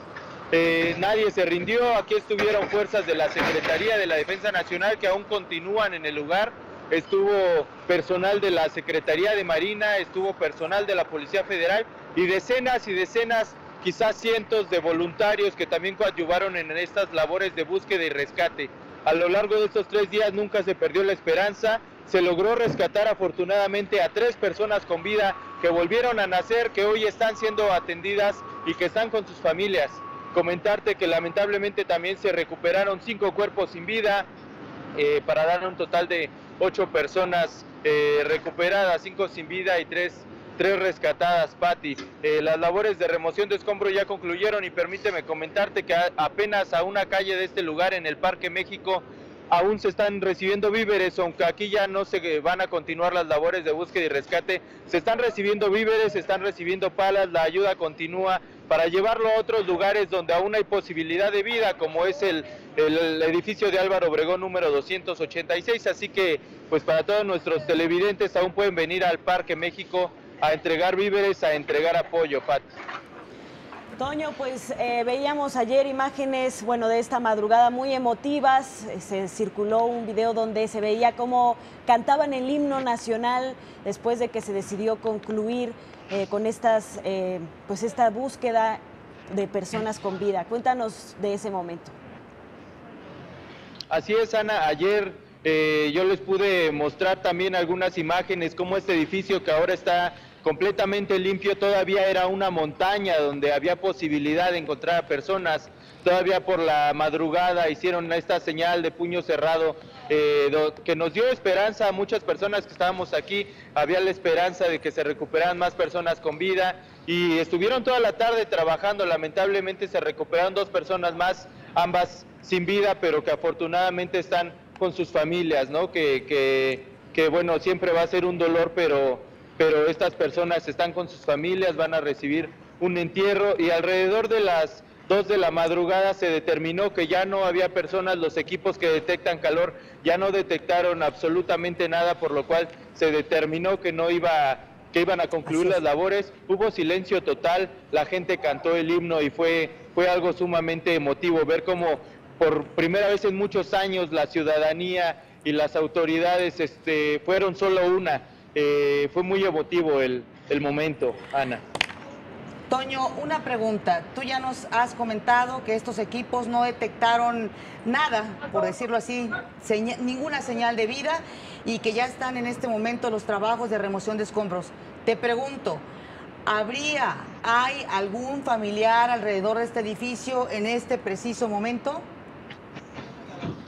eh, nadie se rindió. Aquí estuvieron fuerzas de la Secretaría de la Defensa Nacional que aún continúan en el lugar. Estuvo personal de la Secretaría de Marina, estuvo personal de la Policía Federal, y decenas y decenas, quizás cientos de voluntarios que también coadyuvaron en estas labores de búsqueda y rescate. A lo largo de estos tres días nunca se perdió la esperanza. Se logró rescatar afortunadamente a tres personas con vida que volvieron a nacer, que hoy están siendo atendidas y que están con sus familias. Comentarte que lamentablemente también se recuperaron cinco cuerpos sin vida, eh, para dar un total de ocho personas eh, recuperadas, cinco sin vida y tres Tres rescatadas, Pati. Eh, las labores de remoción de escombros ya concluyeron, y permíteme comentarte que a, apenas a una calle de este lugar, en el Parque México, aún se están recibiendo víveres, aunque aquí ya no se van a continuar las labores de búsqueda y rescate. Se están recibiendo víveres, se están recibiendo palas, la ayuda continúa para llevarlo a otros lugares donde aún hay posibilidad de vida, como es el, el edificio de Álvaro Obregón número doscientos ochenta y seis, así que pues para todos nuestros televidentes aún pueden venir al Parque México a entregar víveres, a entregar apoyo, Pat. Toño, pues eh, veíamos ayer imágenes, bueno, de esta madrugada muy emotivas. Se circuló un video donde se veía cómo cantaban el himno nacional después de que se decidió concluir eh, con estas, eh, pues esta búsqueda de personas con vida. Cuéntanos de ese momento. Así es, Ana, ayer... Eh, yo les pude mostrar también algunas imágenes, como este edificio que ahora está completamente limpio, todavía era una montaña donde había posibilidad de encontrar a personas. Todavía por la madrugada hicieron esta señal de puño cerrado eh, que nos dio esperanza a muchas personas que estábamos aquí. Había la esperanza de que se recuperaran más personas con vida y estuvieron toda la tarde trabajando. Lamentablemente se recuperaron dos personas más, ambas sin vida, pero que afortunadamente están con sus familias, ¿no? Que, que, que bueno, siempre va a ser un dolor, pero, pero estas personas están con sus familias, van a recibir un entierro. Y alrededor de las dos de la madrugada se determinó que ya no había personas, los equipos que detectan calor ya no detectaron absolutamente nada, por lo cual se determinó que no iba, que iban a concluir las labores. Hubo silencio total, la gente cantó el himno y fue, fue algo sumamente emotivo ver cómo por primera vez en muchos años la ciudadanía y las autoridades este, fueron solo una. Eh, fue muy emotivo el, el momento, Ana. Toño, una pregunta. Tú ya nos has comentado que estos equipos no detectaron nada, por decirlo así, señal, ninguna señal de vida, y que ya están en este momento los trabajos de remoción de escombros. Te pregunto, ¿habría, hay algún familiar alrededor de este edificio en este preciso momento?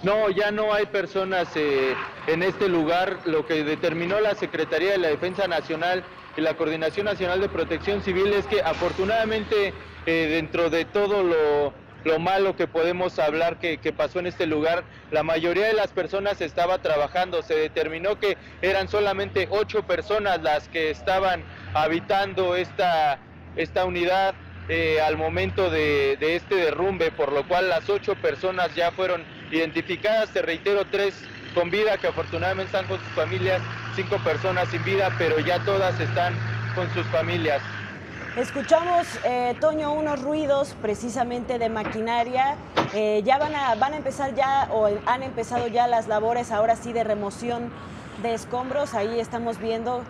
No, ya no hay personas eh, en este lugar. Lo que determinó la Secretaría de la Defensa Nacional y la Coordinación Nacional de Protección Civil es que afortunadamente eh, dentro de todo lo, lo malo que podemos hablar que, que pasó en este lugar, la mayoría de las personas estaba trabajando. Se determinó que eran solamente ocho personas las que estaban habitando esta, esta unidad eh, al momento de, de este derrumbe, por lo cual las ocho personas ya fueron identificadas. Te reitero, tres con vida que afortunadamente están con sus familias, cinco personas sin vida, pero ya todas están con sus familias. Escuchamos, eh, Toño, unos ruidos precisamente de maquinaria. Eh, ya van a, van a empezar ya, o han empezado ya las labores ahora sí de remoción de escombros. Ahí estamos viendo,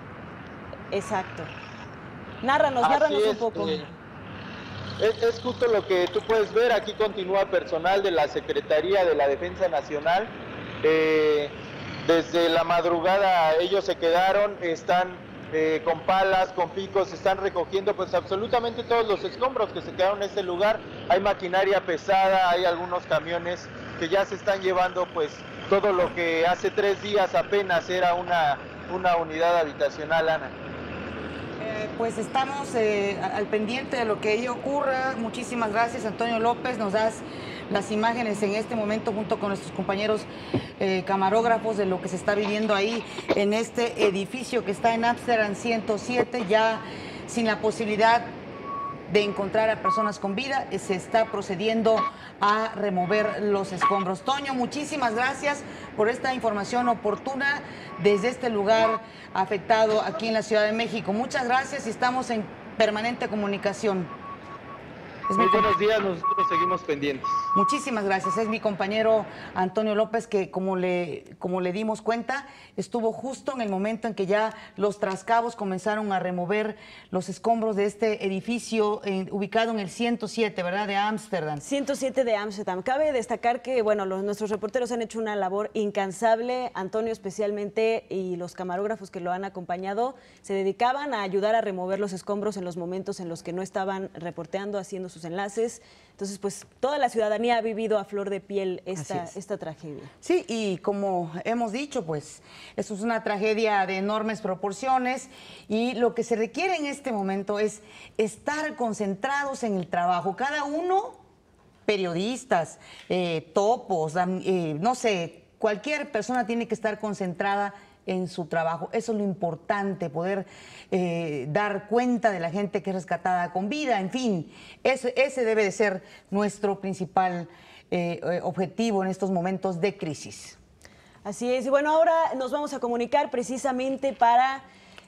exacto. Nárranos, Así nárranos es, un poco. Eh... Es justo lo que tú puedes ver. Aquí continúa personal de la Secretaría de la Defensa Nacional. Eh, desde la madrugada ellos se quedaron, están eh, con palas, con picos, están recogiendo pues absolutamente todos los escombros que se quedaron en este lugar. Hay maquinaria pesada, hay algunos camiones que ya se están llevando pues todo lo que hace tres días apenas era una, una unidad habitacional, Ana. Pues estamos eh, al pendiente de lo que ello ocurra. Muchísimas gracias, Antonio López. Nos das las imágenes en este momento junto con nuestros compañeros eh, camarógrafos de lo que se está viviendo ahí en este edificio que está en Ámsterdam ciento siete, ya sin la posibilidad de encontrar a personas con vida. Se está procediendo a remover los escombros. Toño, muchísimas gracias por esta información oportuna desde este lugar afectado aquí en la Ciudad de México. Muchas gracias y estamos en permanente comunicación. Es Muy buenos días, nosotros seguimos pendientes. Muchísimas gracias. Es mi compañero Antonio López que, como le, como le dimos cuenta, estuvo justo en el momento en que ya los trascabos comenzaron a remover los escombros de este edificio eh, ubicado en el ciento siete, ¿verdad?, de Ámsterdam. ciento siete de Ámsterdam. Cabe destacar que, bueno, los, nuestros reporteros han hecho una labor incansable. Antonio especialmente y los camarógrafos que lo han acompañado se dedicaban a ayudar a remover los escombros en los momentos en los que no estaban reporteando, haciendo sus enlaces. Entonces, pues toda la ciudadanía ha vivido a flor de piel esta, esta tragedia. Sí, y como hemos dicho, pues esto es una tragedia de enormes proporciones y lo que se requiere en este momento es estar concentrados en el trabajo. Cada uno, periodistas, eh, topos, eh, no sé, cualquier persona tiene que estar concentrada en su trabajo. Eso es lo importante, poder eh, dar cuenta de la gente que es rescatada con vida, en fin, ese, ese debe de ser nuestro principal eh, objetivo en estos momentos de crisis. Así es, y bueno, ahora nos vamos a comunicar precisamente para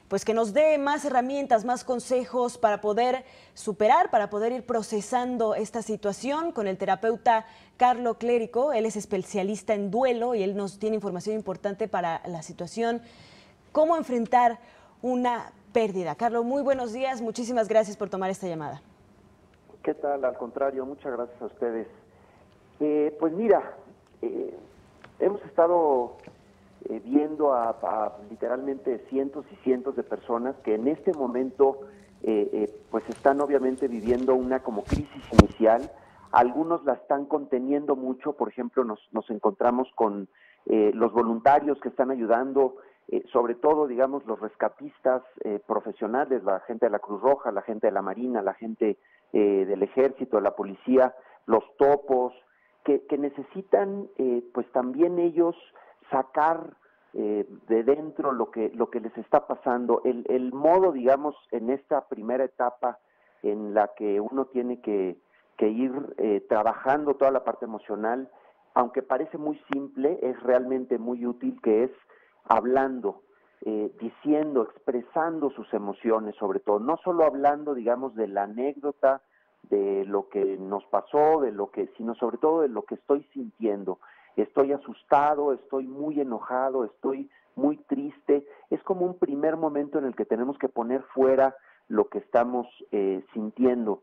pues que nos dé más herramientas, más consejos para poder superar, para poder ir procesando esta situación con el terapeuta Carlo Clérico. Él es especialista en duelo y él nos tiene información importante para la situación, cómo enfrentar una pérdida. Carlo, muy buenos días, muchísimas gracias por tomar esta llamada. ¿Qué tal? Al contrario, muchas gracias a ustedes. Eh, pues mira, eh, hemos estado Eh, viendo a, a literalmente cientos y cientos de personas que en este momento eh, eh, pues están obviamente viviendo una como crisis inicial. Algunos la están conteniendo mucho, por ejemplo nos, nos encontramos con eh, los voluntarios que están ayudando, eh, sobre todo digamos los rescatistas eh, profesionales, la gente de la Cruz Roja, la gente de la Marina, la gente eh, del Ejército, de la Policía, los topos, que, que necesitan eh, pues también ellos sacar eh, de dentro lo que lo que les está pasando, el, el modo, digamos, en esta primera etapa en la que uno tiene que, que ir eh, trabajando toda la parte emocional, aunque parece muy simple, es realmente muy útil, que es hablando, eh, diciendo, expresando sus emociones, sobre todo, no solo hablando, digamos, de la anécdota, de lo que nos pasó, de lo que, sino sobre todo de lo que estoy sintiendo. Estoy asustado, estoy muy enojado, estoy muy triste. Es como un primer momento en el que tenemos que poner fuera lo que estamos eh, sintiendo.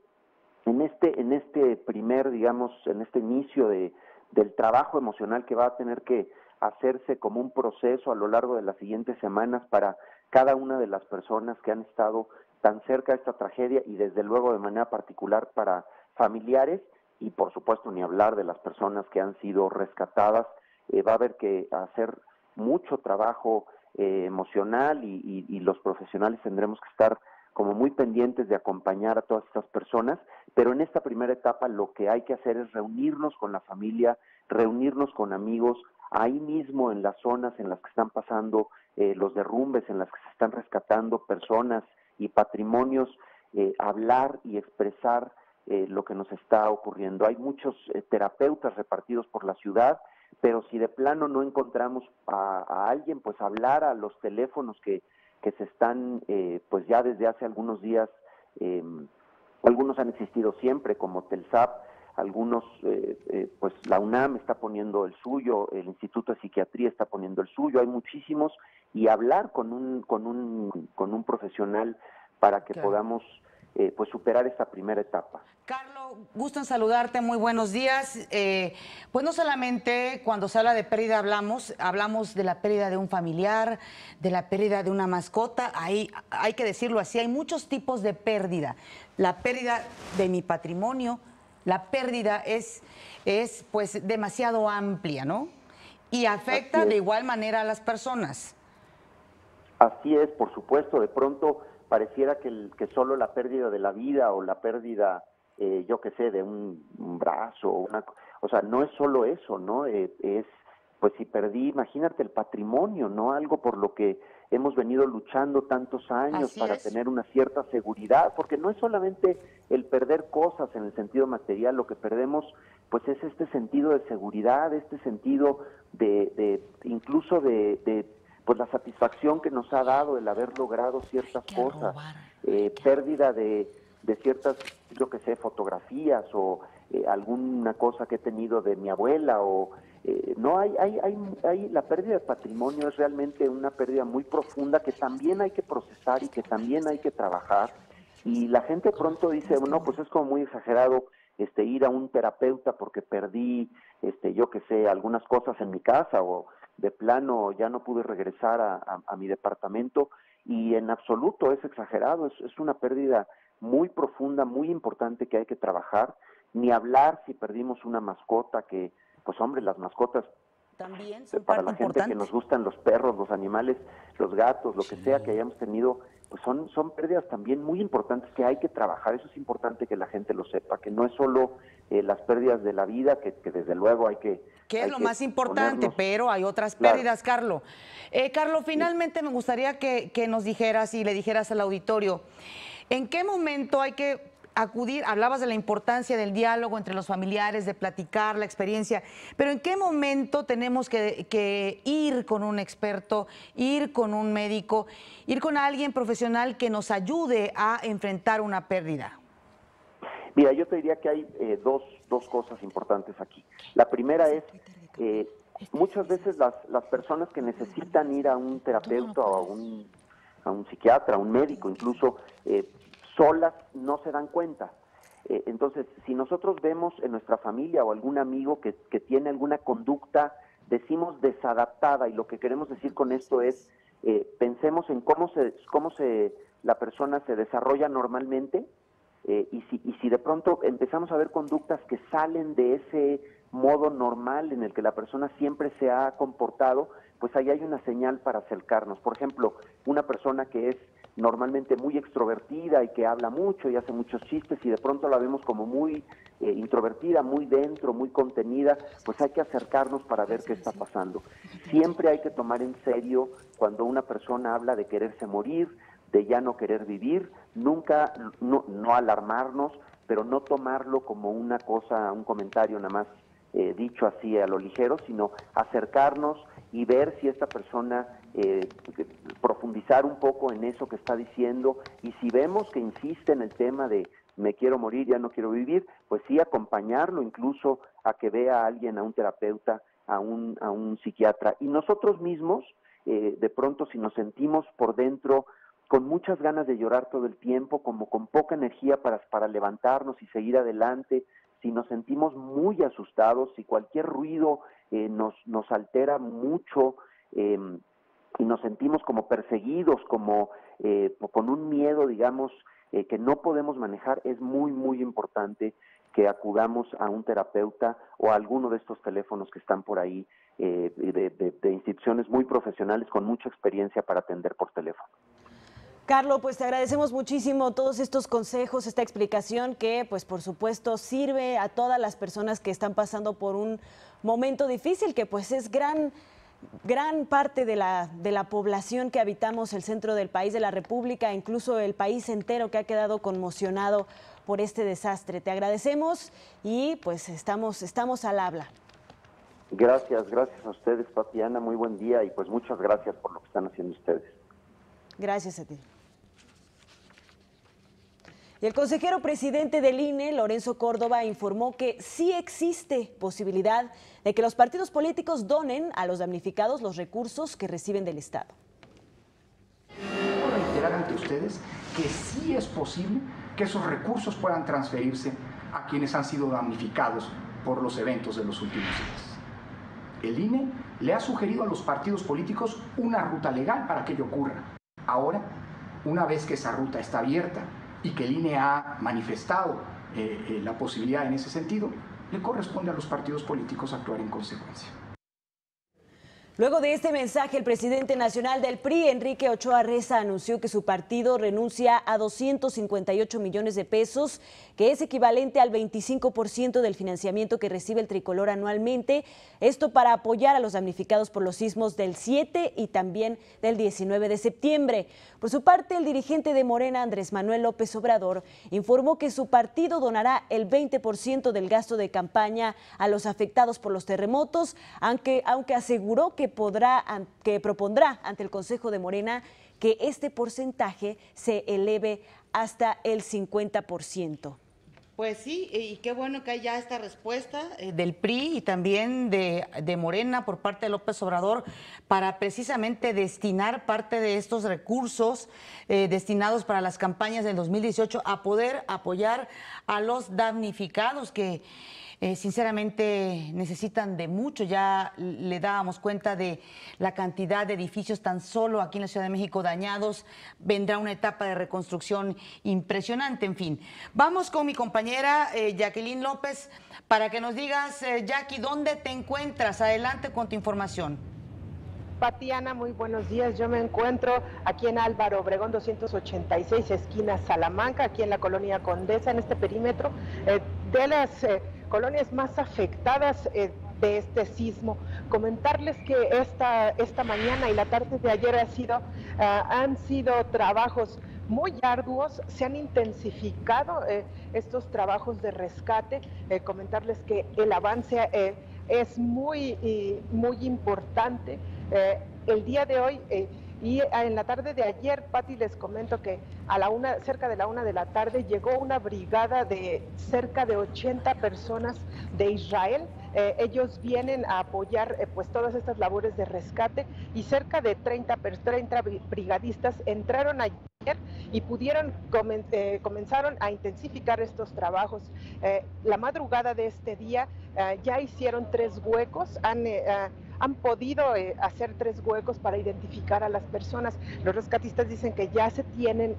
En este, en este primer, digamos, en este inicio de, del trabajo emocional que va a tener que hacerse como un proceso a lo largo de las siguientes semanas para cada una de las personas que han estado tan cerca de esta tragedia y desde luego de manera particular para familiares, y por supuesto ni hablar de las personas que han sido rescatadas, eh, va a haber que hacer mucho trabajo eh, emocional y, y, y los profesionales tendremos que estar como muy pendientes de acompañar a todas estas personas, pero en esta primera etapa lo que hay que hacer es reunirnos con la familia, reunirnos con amigos, ahí mismo en las zonas en las que están pasando eh, los derrumbes, en las que se están rescatando personas y patrimonios, eh, hablar y expresar Eh, lo que nos está ocurriendo. Hay muchos eh, terapeutas repartidos por la ciudad, pero si de plano no encontramos a, a alguien, pues hablar a los teléfonos que, que se están, eh, pues ya desde hace algunos días, eh, algunos han existido siempre, como Telsap, algunos, eh, eh, pues la UNAM está poniendo el suyo, el Instituto de Psiquiatría está poniendo el suyo, hay muchísimos, y hablar con un, con un, con un profesional para que claro. podamos... Eh, pues superar esta primera etapa. Carlos, gusto en saludarte, muy buenos días. Eh, pues no solamente cuando se habla de pérdida hablamos, hablamos de la pérdida de un familiar, de la pérdida de una mascota, ahí hay que decirlo así, hay muchos tipos de pérdida. La pérdida de mi patrimonio, la pérdida es, es pues demasiado amplia, ¿no? Y afecta de igual manera a las personas. Así es, por supuesto, de pronto... pareciera que, el, que solo la pérdida de la vida o la pérdida, eh, yo qué sé, de un, un brazo, una, o sea, no es solo eso, ¿no? Eh, es, pues si perdí, imagínate el patrimonio, ¿no? Algo por lo que hemos venido luchando tantos años para tener una cierta seguridad, porque no es solamente el perder cosas en el sentido material, lo que perdemos, pues es este sentido de seguridad, este sentido de, de incluso de... de pues la satisfacción que nos ha dado el haber logrado ciertas cosas, eh, pérdida de, de ciertas, yo que sé, fotografías o eh, alguna cosa que he tenido de mi abuela o eh, no hay, hay, hay, hay la pérdida de patrimonio es realmente una pérdida muy profunda que también hay que procesar y que también hay que trabajar y la gente pronto dice, bueno, pues es como muy exagerado este ir a un terapeuta porque perdí, este yo que sé, algunas cosas en mi casa o de plano ya no pude regresar a, a, a mi departamento y en absoluto es exagerado, es, es una pérdida muy profunda, muy importante que hay que trabajar, ni hablar si perdimos una mascota que, pues hombre, las mascotas, también son para la gente importante. Que nos gustan los perros, los animales, los gatos, lo sí. que sea que hayamos tenido, pues son, son pérdidas también muy importantes que hay que trabajar. Eso es importante que la gente lo sepa, que no es solo eh, las pérdidas de la vida, que, que desde luego hay que... Que es lo más importante, ponernos... pero hay otras pérdidas, claro. Carlos. Eh, Carlos, finalmente sí. me gustaría que, que nos dijeras y le dijeras al auditorio, ¿en qué momento hay que acudir? Hablabas de la importancia del diálogo entre los familiares, de platicar la experiencia, pero ¿en qué momento tenemos que, que ir con un experto, ir con un médico, ir con alguien profesional que nos ayude a enfrentar una pérdida? Mira, yo te diría que hay eh, dos, dos cosas importantes aquí. La primera es, eh, muchas veces las, las personas que necesitan ir a un terapeuta o a un, a un psiquiatra, a un médico, incluso eh, solas, no se dan cuenta. Eh, entonces, si nosotros vemos en nuestra familia o algún amigo que, que tiene alguna conducta, decimos desadaptada, y lo que queremos decir con esto es, eh, pensemos en cómo se, cómo se, la persona se desarrolla normalmente. Eh, y, si, y si de pronto empezamos a ver conductas que salen de ese modo normal en el que la persona siempre se ha comportado, pues ahí hay una señal para acercarnos. Por ejemplo, una persona que es normalmente muy extrovertida y que habla mucho y hace muchos chistes, y de pronto la vemos como muy eh, introvertida, muy dentro, muy contenida, pues hay que acercarnos para ver qué está pasando. Siempre hay que tomar en serio cuando una persona habla de quererse morir, de ya no querer vivir, nunca, no, no alarmarnos, pero no tomarlo como una cosa, un comentario nada más eh, dicho así a lo ligero, sino acercarnos y ver si esta persona, eh, profundizar un poco en eso que está diciendo, y si vemos que insiste en el tema de me quiero morir, ya no quiero vivir, pues sí acompañarlo incluso a que vea a alguien, a un terapeuta, a un, a un psiquiatra. Y nosotros mismos, eh, de pronto si nos sentimos por dentro con muchas ganas de llorar todo el tiempo, como con poca energía para, para levantarnos y seguir adelante, si nos sentimos muy asustados, si cualquier ruido eh, nos, nos altera mucho eh, y nos sentimos como perseguidos, como eh, con un miedo, digamos, eh, que no podemos manejar, es muy, muy importante que acudamos a un terapeuta o a alguno de estos teléfonos que están por ahí eh, de, de, de instituciones muy profesionales con mucha experiencia para atender por teléfono. Carlos, pues te agradecemos muchísimo todos estos consejos, esta explicación que, pues por supuesto, sirve a todas las personas que están pasando por un momento difícil, que pues es gran, gran parte de la, de la población que habitamos el centro del país, de la República, incluso el país entero que ha quedado conmocionado por este desastre. Te agradecemos y pues estamos, estamos al habla. Gracias, gracias a ustedes, Pati y Ana, muy buen día y pues muchas gracias por lo que están haciendo ustedes. Gracias a ti. Y el consejero presidente del I N E, Lorenzo Córdoba, informó que sí existe posibilidad de que los partidos políticos donen a los damnificados los recursos que reciben del Estado. Quiero reiterar ante ustedes que sí es posible que esos recursos puedan transferirse a quienes han sido damnificados por los eventos de los últimos días. El I N E le ha sugerido a los partidos políticos una ruta legal para que ello ocurra. Ahora, una vez que esa ruta está abierta y que el I N E ha manifestado eh, eh, la posibilidad en ese sentido, le corresponde a los partidos políticos actuar en consecuencia. Luego de este mensaje, el presidente nacional del P R I, Enrique Ochoa Reza, anunció que su partido renuncia a doscientos cincuenta y ocho millones de pesos, que es equivalente al veinticinco por ciento del financiamiento que recibe el tricolor anualmente, esto para apoyar a los damnificados por los sismos del siete y también del diecinueve de septiembre. Por su parte, el dirigente de Morena, Andrés Manuel López Obrador, informó que su partido donará el veinte por ciento del gasto de campaña a los afectados por los terremotos, aunque, aunque aseguró que Que, podrá, que propondrá ante el Consejo de Morena que este porcentaje se eleve hasta el cincuenta por ciento. Pues sí, y qué bueno que hay ya esta respuesta del P R I y también de, de Morena por parte de López Obrador para precisamente destinar parte de estos recursos eh, destinados para las campañas del dos mil dieciocho a poder apoyar a los damnificados que... Eh, sinceramente necesitan de mucho, ya le dábamos cuenta de la cantidad de edificios tan solo aquí en la Ciudad de México dañados, vendrá una etapa de reconstrucción impresionante, en fin. Vamos con mi compañera eh, Jacqueline López para que nos digas, eh, Jackie, ¿dónde te encuentras? Adelante con tu información. Tatiana, muy buenos días. Yo me encuentro aquí en Álvaro Obregón doscientos ochenta y seis, esquina Salamanca, aquí en la colonia Condesa, en este perímetro eh, de las eh, colonias más afectadas eh, de este sismo. Comentarles que esta, esta mañana y la tarde de ayer ha sido, uh, han sido trabajos muy arduos, se han intensificado eh, estos trabajos de rescate. Eh, comentarles que el avance eh, es muy, eh, muy importante. Eh, el día de hoy eh, y en la tarde de ayer, Pati, les comento que a la una, cerca de la una de la tarde llegó una brigada de cerca de ochenta personas de Israel. Eh, ellos vienen a apoyar eh, pues todas estas labores de rescate y cerca de treinta brigadistas entraron allí y pudieron, comen, eh, comenzaron a intensificar estos trabajos. Eh, la madrugada de este día eh, ya hicieron tres huecos, han, eh, eh, han podido eh, hacer tres huecos para identificar a las personas. Los rescatistas dicen que ya se tienen eh,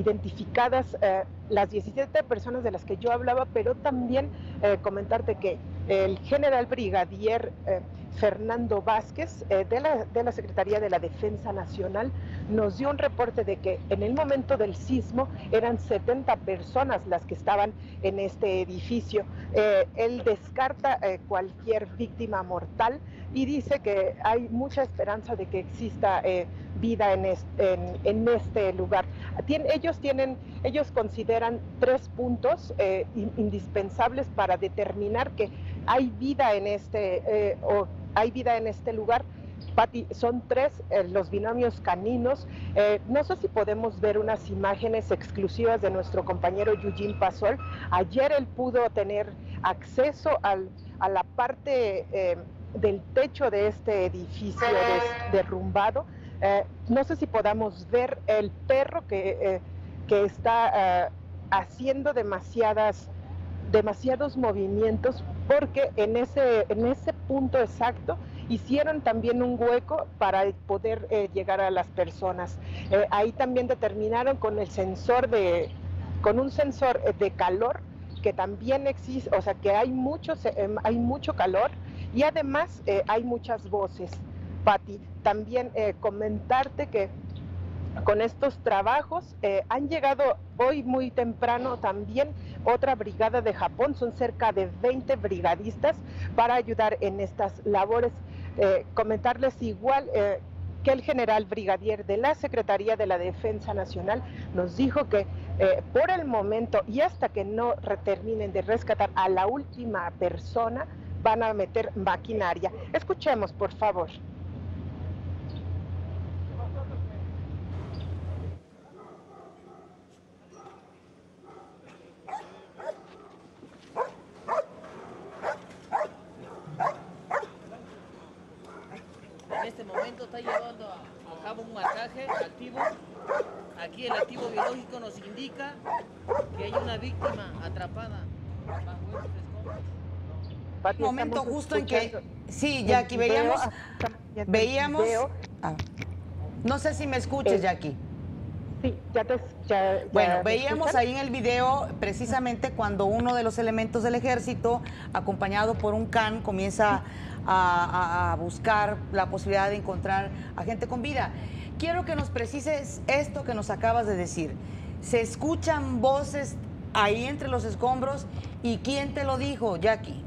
identificadas eh, las diecisiete personas de las que yo hablaba, pero también eh, comentarte que el general brigadier eh, Fernando Vázquez eh, de, la, de la Secretaría de la Defensa Nacional nos dio un reporte de que en el momento del sismo eran setenta personas las que estaban en este edificio. Eh, él descarta eh, cualquier víctima mortal y dice que hay mucha esperanza de que exista eh, vida en este, en, en este lugar. Tien, ellos, tienen, ellos consideran tres puntos eh, in, indispensables para determinar que hay vida en este eh, o hay vida en este lugar. Pati, son tres eh, los binomios caninos. Eh, no sé si podemos ver unas imágenes exclusivas de nuestro compañero Yujin Pasol. Ayer él pudo tener acceso al, a la parte eh, del techo de este edificio des, derrumbado. Eh, no sé si podamos ver el perro que, eh, que está eh, haciendo demasiadas, demasiados movimientos, porque en ese, en ese punto exacto hicieron también un hueco para poder eh, llegar a las personas. Eh, ahí también determinaron con el sensor de, con un sensor de calor que también existe, o sea que hay mucho, eh, hay mucho calor y además eh, hay muchas voces. Pati, también eh, comentarte que con estos trabajos eh, han llegado hoy muy temprano también otra brigada de Japón, son cerca de veinte brigadistas para ayudar en estas labores. Eh, comentarles igual eh, que el general brigadier de la Secretaría de la Defensa Nacional nos dijo que eh, por el momento y hasta que no terminen de rescatar a la última persona van a meter maquinaria. Escuchemos, por favor. El activo biológico nos indica que hay una víctima atrapada. Un momento justo en que... Sí, Jackie, veíamos... Veíamos... Ah, no sé si me escuches, Jackie. Sí, ya te... Ya, ya bueno, veíamos ahí en el video precisamente cuando uno de los elementos del ejército, acompañado por un can, comienza a, a, a buscar la posibilidad de encontrar a gente con vida. Quiero que nos precises esto que nos acabas de decir. ¿Se escuchan voces ahí entre los escombros? ¿Y quién te lo dijo, Jackie?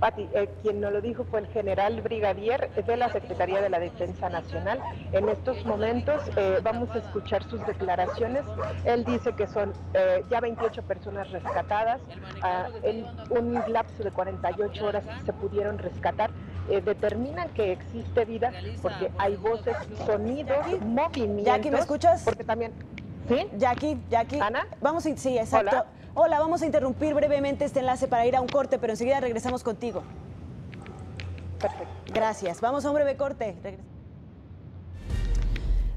Pati, eh, quien nos lo dijo fue el general brigadier de la Secretaría de la Defensa Nacional. En estos momentos eh, vamos a escuchar sus declaraciones. Él dice que son eh, ya veintiocho personas rescatadas. Ah, en un lapso de cuarenta y ocho horas se pudieron rescatar. Eh, determinan que existe vida porque hay voces, sonidos, movimientos. Jackie, ¿me escuchas? Porque también... ¿Sí? Jackie, Jackie. ¿Ana? Vamos a... Sí, exacto. Hola. Hola, vamos a interrumpir brevemente este enlace para ir a un corte, pero enseguida regresamos contigo. Perfecto. Gracias. Vamos a un breve corte. Regres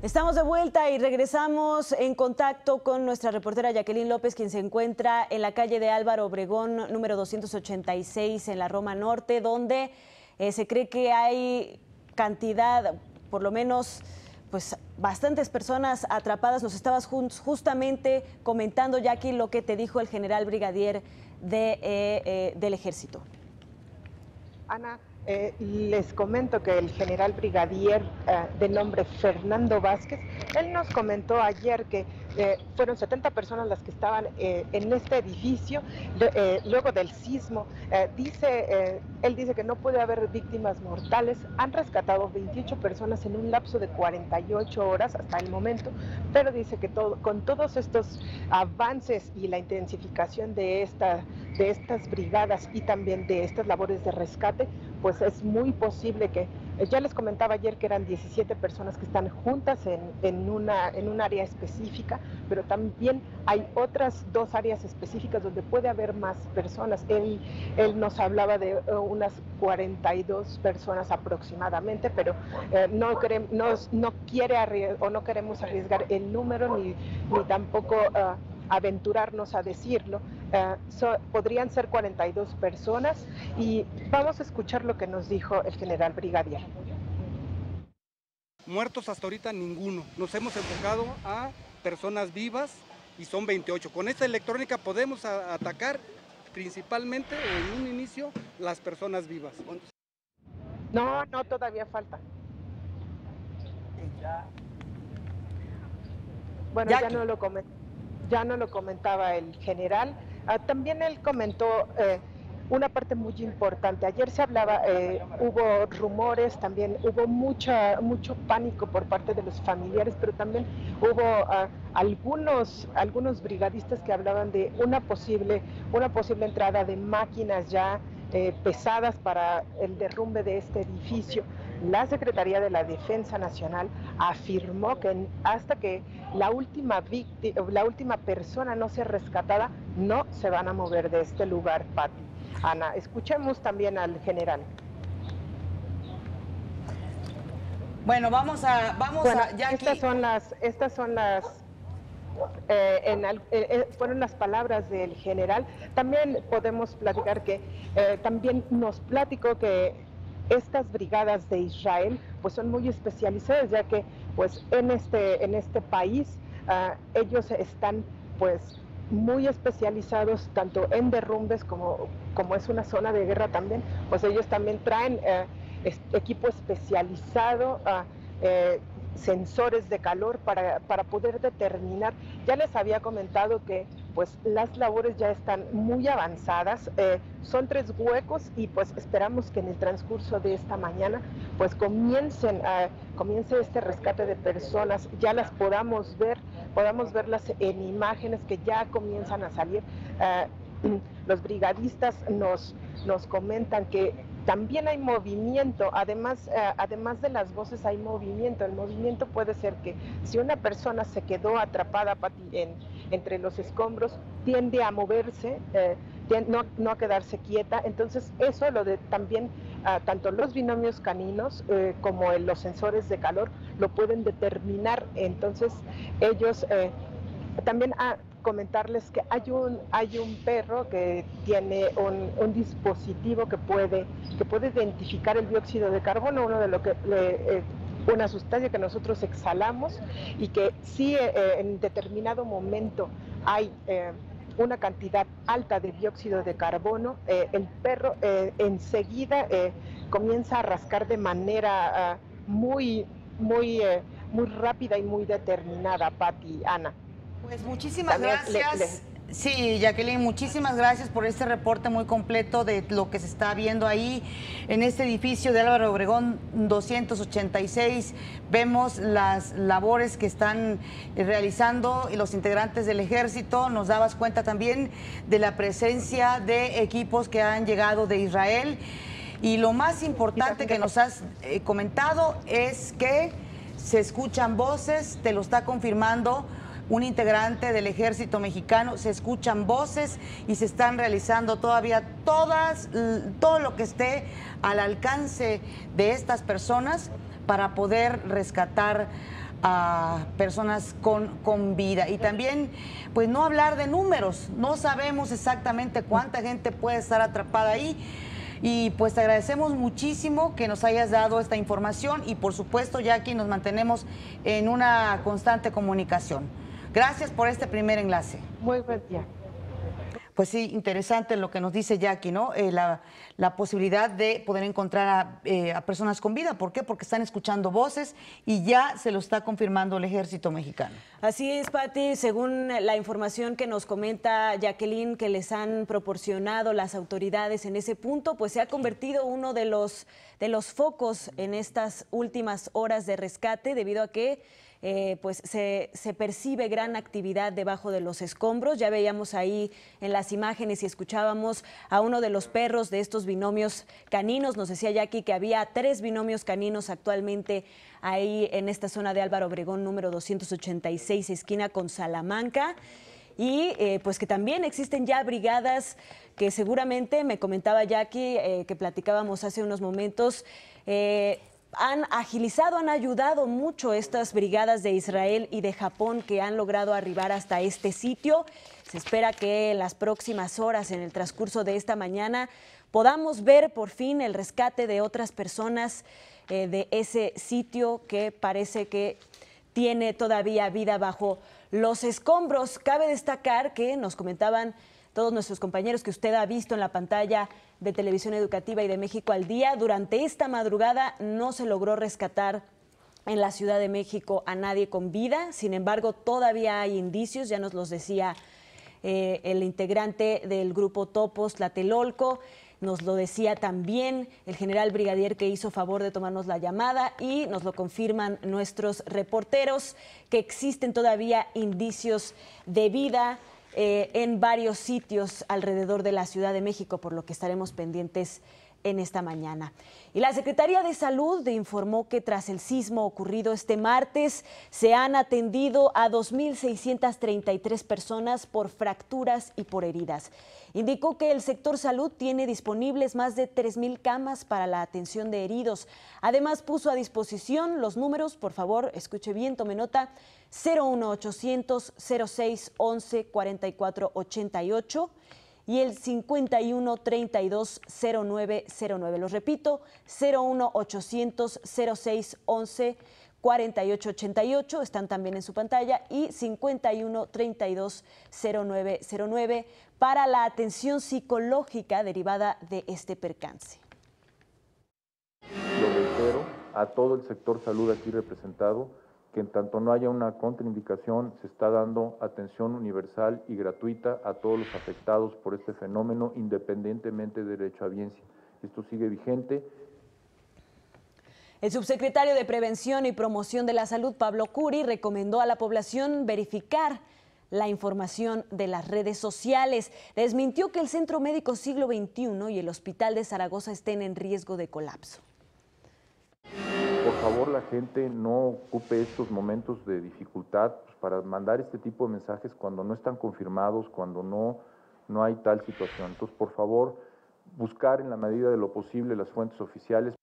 Estamos de vuelta y regresamos en contacto con nuestra reportera Jacqueline López, quien se encuentra en la calle de Álvaro Obregón, número doscientos ochenta y seis, en la Roma Norte, donde... Eh, se cree que hay cantidad, por lo menos, pues bastantes personas atrapadas. Nos estabas justamente comentando, Jackie, lo que te dijo el general brigadier de, eh, eh, del ejército. Ana, Eh, les comento que el general brigadier eh, de nombre Fernando Vázquez, él nos comentó ayer que eh, fueron setenta personas las que estaban eh, en este edificio de, eh, luego del sismo. Eh, dice, eh, él dice que no puede haber víctimas mortales. Han rescatado veintiocho personas en un lapso de cuarenta y ocho horas hasta el momento, pero dice que todo, con todos estos avances y la intensificación de, esta, de estas brigadas y también de estas labores de rescate, pues es muy posible que, ya les comentaba ayer que eran diecisiete personas que están juntas en, en, una, en un área específica, pero también hay otras dos áreas específicas donde puede haber más personas. Él, él nos hablaba de unas cuarenta y dos personas aproximadamente, pero eh, no, queremos, no, no quiere arriesgar, o no queremos arriesgar el número ni, ni tampoco Uh, aventurarnos a decirlo. Eh, so, podrían ser cuarenta y dos personas, y vamos a escuchar lo que nos dijo el general brigadier. Muertos hasta ahorita ninguno, nos hemos enfocado a personas vivas y son veintiocho. Con esta electrónica podemos a, atacar principalmente en un inicio las personas vivas. No, no, todavía falta. Bueno, ya, ya no lo comenté. Ya no lo comentaba el general. Ah, también él comentó eh, una parte muy importante. Ayer se hablaba, eh, hubo rumores, también hubo mucha, mucho pánico por parte de los familiares, pero también hubo ah, algunos, algunos brigadistas que hablaban de una posible, una posible entrada de máquinas ya eh, pesadas para el derrumbe de este edificio. La Secretaría de la Defensa Nacional afirmó que hasta que la última víctima, la última persona no sea rescatada, no se van a mover de este lugar, Pati. Ana, escuchemos también al general. Bueno, vamos a... Vamos bueno, a ya estas aquí... son las... Estas son las Eh, en, eh, eh, fueron las palabras del general. También podemos platicar que... Eh, también nos platicó que estas brigadas de Israel pues son muy especializadas, ya que pues en este, en este país uh, ellos están pues muy especializados tanto en derrumbes como, como es una zona de guerra también, pues ellos también traen uh, es, equipo especializado, uh, eh, sensores de calor para, para poder determinar. Ya les había comentado que pues las labores ya están muy avanzadas, eh, son tres huecos y pues esperamos que en el transcurso de esta mañana pues comiencen, eh, comience este rescate de personas, ya las podamos ver, podamos verlas en imágenes que ya comienzan a salir. Eh, los brigadistas nos, nos comentan que también hay movimiento, además, eh, además de las voces hay movimiento. El movimiento puede ser que si una persona se quedó atrapada en, entre los escombros, tiende a moverse, eh, tiende, no, no a quedarse quieta. Entonces eso lo de también, eh, tanto los binomios caninos eh, como los sensores de calor lo pueden determinar. Entonces ellos eh, también... Ah, comentarles que hay un hay un perro que tiene un, un dispositivo que puede que puede identificar el dióxido de carbono, uno de lo que eh, una sustancia que nosotros exhalamos, y que si eh, en determinado momento hay eh, una cantidad alta de dióxido de carbono, eh, el perro eh, enseguida eh, comienza a rascar de manera eh, muy muy eh, muy rápida y muy determinada, Pati, Ana. Pues muchísimas gracias. Le, le. Sí, Jacqueline, muchísimas gracias por este reporte muy completo de lo que se está viendo ahí en este edificio de Álvaro Obregón doscientos ochenta y seis. Vemos las labores que están realizando y los integrantes del ejército. Nos dabas cuenta también de la presencia de equipos que han llegado de Israel. Y lo más importante que nos has eh, comentado es que se escuchan voces, te lo está confirmando un integrante del ejército mexicano, se escuchan voces y se están realizando todavía todas, todo lo que esté al alcance de estas personas para poder rescatar a personas con, con vida. Y también, pues no hablar de números, no sabemos exactamente cuánta gente puede estar atrapada ahí. Y pues te agradecemos muchísimo que nos hayas dado esta información y por supuesto, Jackie, nos mantenemos en una constante comunicación. Gracias por este primer enlace. Muy buen día. Pues sí, interesante lo que nos dice Jackie, ¿no? Eh, la, la posibilidad de poder encontrar a, eh, a personas con vida. ¿Por qué? Porque están escuchando voces y ya se lo está confirmando el Ejército Mexicano. Así es, Pati. Según la información que nos comenta Jacqueline, que les han proporcionado las autoridades en ese punto, pues se ha convertido uno de los, de los focos en estas últimas horas de rescate, debido a que Eh, pues se, se percibe gran actividad debajo de los escombros. Ya veíamos ahí en las imágenes y escuchábamos a uno de los perros de estos binomios caninos. Nos decía Jackie que había tres binomios caninos actualmente ahí en esta zona de Álvaro Obregón, número doscientos ochenta y seis, esquina con Salamanca. Y eh, pues que también existen ya brigadas que seguramente, me comentaba Jackie, eh, que platicábamos hace unos momentos, eh, han agilizado, han ayudado mucho estas brigadas de Israel y de Japón que han logrado arribar hasta este sitio. Se espera que en las próximas horas, en el transcurso de esta mañana, podamos ver por fin el rescate de otras personas eh, de ese sitio que parece que tiene todavía vida bajo los escombros. Cabe destacar que nos comentaban todos nuestros compañeros que usted ha visto en la pantalla de Televisión Educativa y de México al Día, durante esta madrugada no se logró rescatar en la Ciudad de México a nadie con vida. Sin embargo, todavía hay indicios, ya nos los decía eh, el integrante del grupo Topos, Tlatelolco, nos lo decía también el general brigadier que hizo favor de tomarnos la llamada, y nos lo confirman nuestros reporteros que existen todavía indicios de vida Eh, en varios sitios alrededor de la Ciudad de México, por lo que estaremos pendientes en esta mañana. Y la Secretaría de Salud informó que tras el sismo ocurrido este martes, se han atendido a dos mil seiscientas treinta y tres personas por fracturas y por heridas. Indicó que el sector salud tiene disponibles más de tres mil camas para la atención de heridos. Además, puso a disposición los números, por favor, escuche bien, tome nota, cero uno ochocientos, cero seis, once, cuarenta y cuatro, ochenta y ocho y el cincuenta y uno, treinta y dos, cero nueve, cero nueve. Los repito, cero uno ochocientos, cero seis, once, cuarenta y ocho, ochenta y ocho, están también en su pantalla, y cincuenta y uno, treinta y dos, cero nueve, cero nueve para la atención psicológica derivada de este percance. Lo reitero a todo el sector salud aquí representado, que en tanto no haya una contraindicación, se está dando atención universal y gratuita a todos los afectados por este fenómeno, independientemente de derechohabiencia. Esto sigue vigente. El subsecretario de Prevención y Promoción de la Salud, Pablo Kuri, recomendó a la población verificar la información de las redes sociales. Desmintió que el Centro Médico Siglo veintiuno y el Hospital de Zaragoza estén en riesgo de colapso. Por favor, la gente no ocupe estos momentos de dificultad pues, para mandar este tipo de mensajes cuando no están confirmados, cuando no, no hay tal situación. Entonces, por favor, buscar en la medida de lo posible las fuentes oficiales.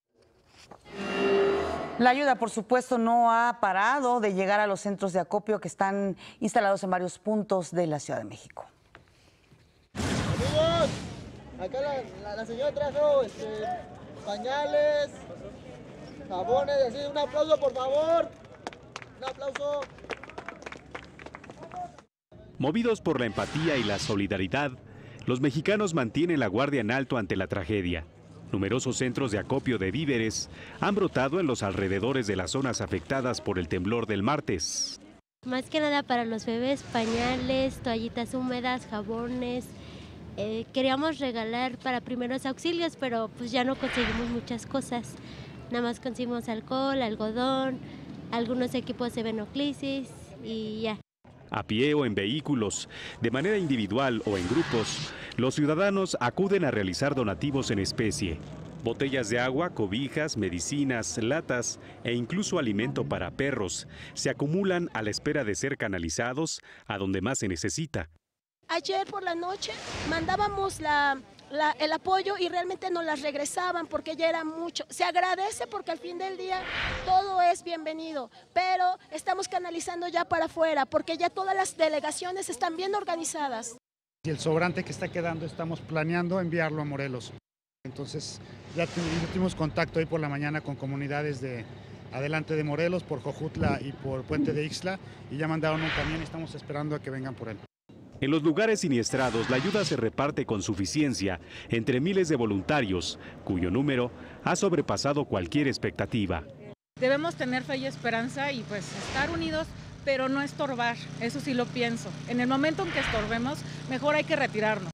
La ayuda, por supuesto, no ha parado de llegar a los centros de acopio que están instalados en varios puntos de la Ciudad de México. Amigos, acá la, la, la señora trajo este, pañales, jabones, así, un aplauso por favor, un aplauso. Movidos por la empatía y la solidaridad, los mexicanos mantienen la guardia en alto ante la tragedia. Numerosos centros de acopio de víveres han brotado en los alrededores de las zonas afectadas por el temblor del martes. Más que nada para los bebés, pañales, toallitas húmedas, jabones. Eh, queríamos regalar para primeros auxilios, pero pues ya no conseguimos muchas cosas. Nada más conseguimos alcohol, algodón, algunos equipos de venoclisis y ya. A pie o en vehículos, de manera individual o en grupos, los ciudadanos acuden a realizar donativos en especie. Botellas de agua, cobijas, medicinas, latas e incluso alimento para perros se acumulan a la espera de ser canalizados a donde más se necesita. Ayer por la noche mandábamos la... La, el apoyo y realmente nos las regresaban porque ya era mucho. Se agradece porque al fin del día todo es bienvenido, pero estamos canalizando ya para afuera porque ya todas las delegaciones están bien organizadas. Y el sobrante que está quedando estamos planeando enviarlo a Morelos. Entonces ya tuvimos contacto hoy por la mañana con comunidades de adelante de Morelos, por Jojutla y por Puente de Ixtla, y ya mandaron un camión y estamos esperando a que vengan por él. En los lugares siniestrados, la ayuda se reparte con suficiencia entre miles de voluntarios, cuyo número ha sobrepasado cualquier expectativa. Debemos tener fe y esperanza y pues estar unidos, pero no estorbar, eso sí lo pienso. En el momento en que estorbemos, mejor hay que retirarnos.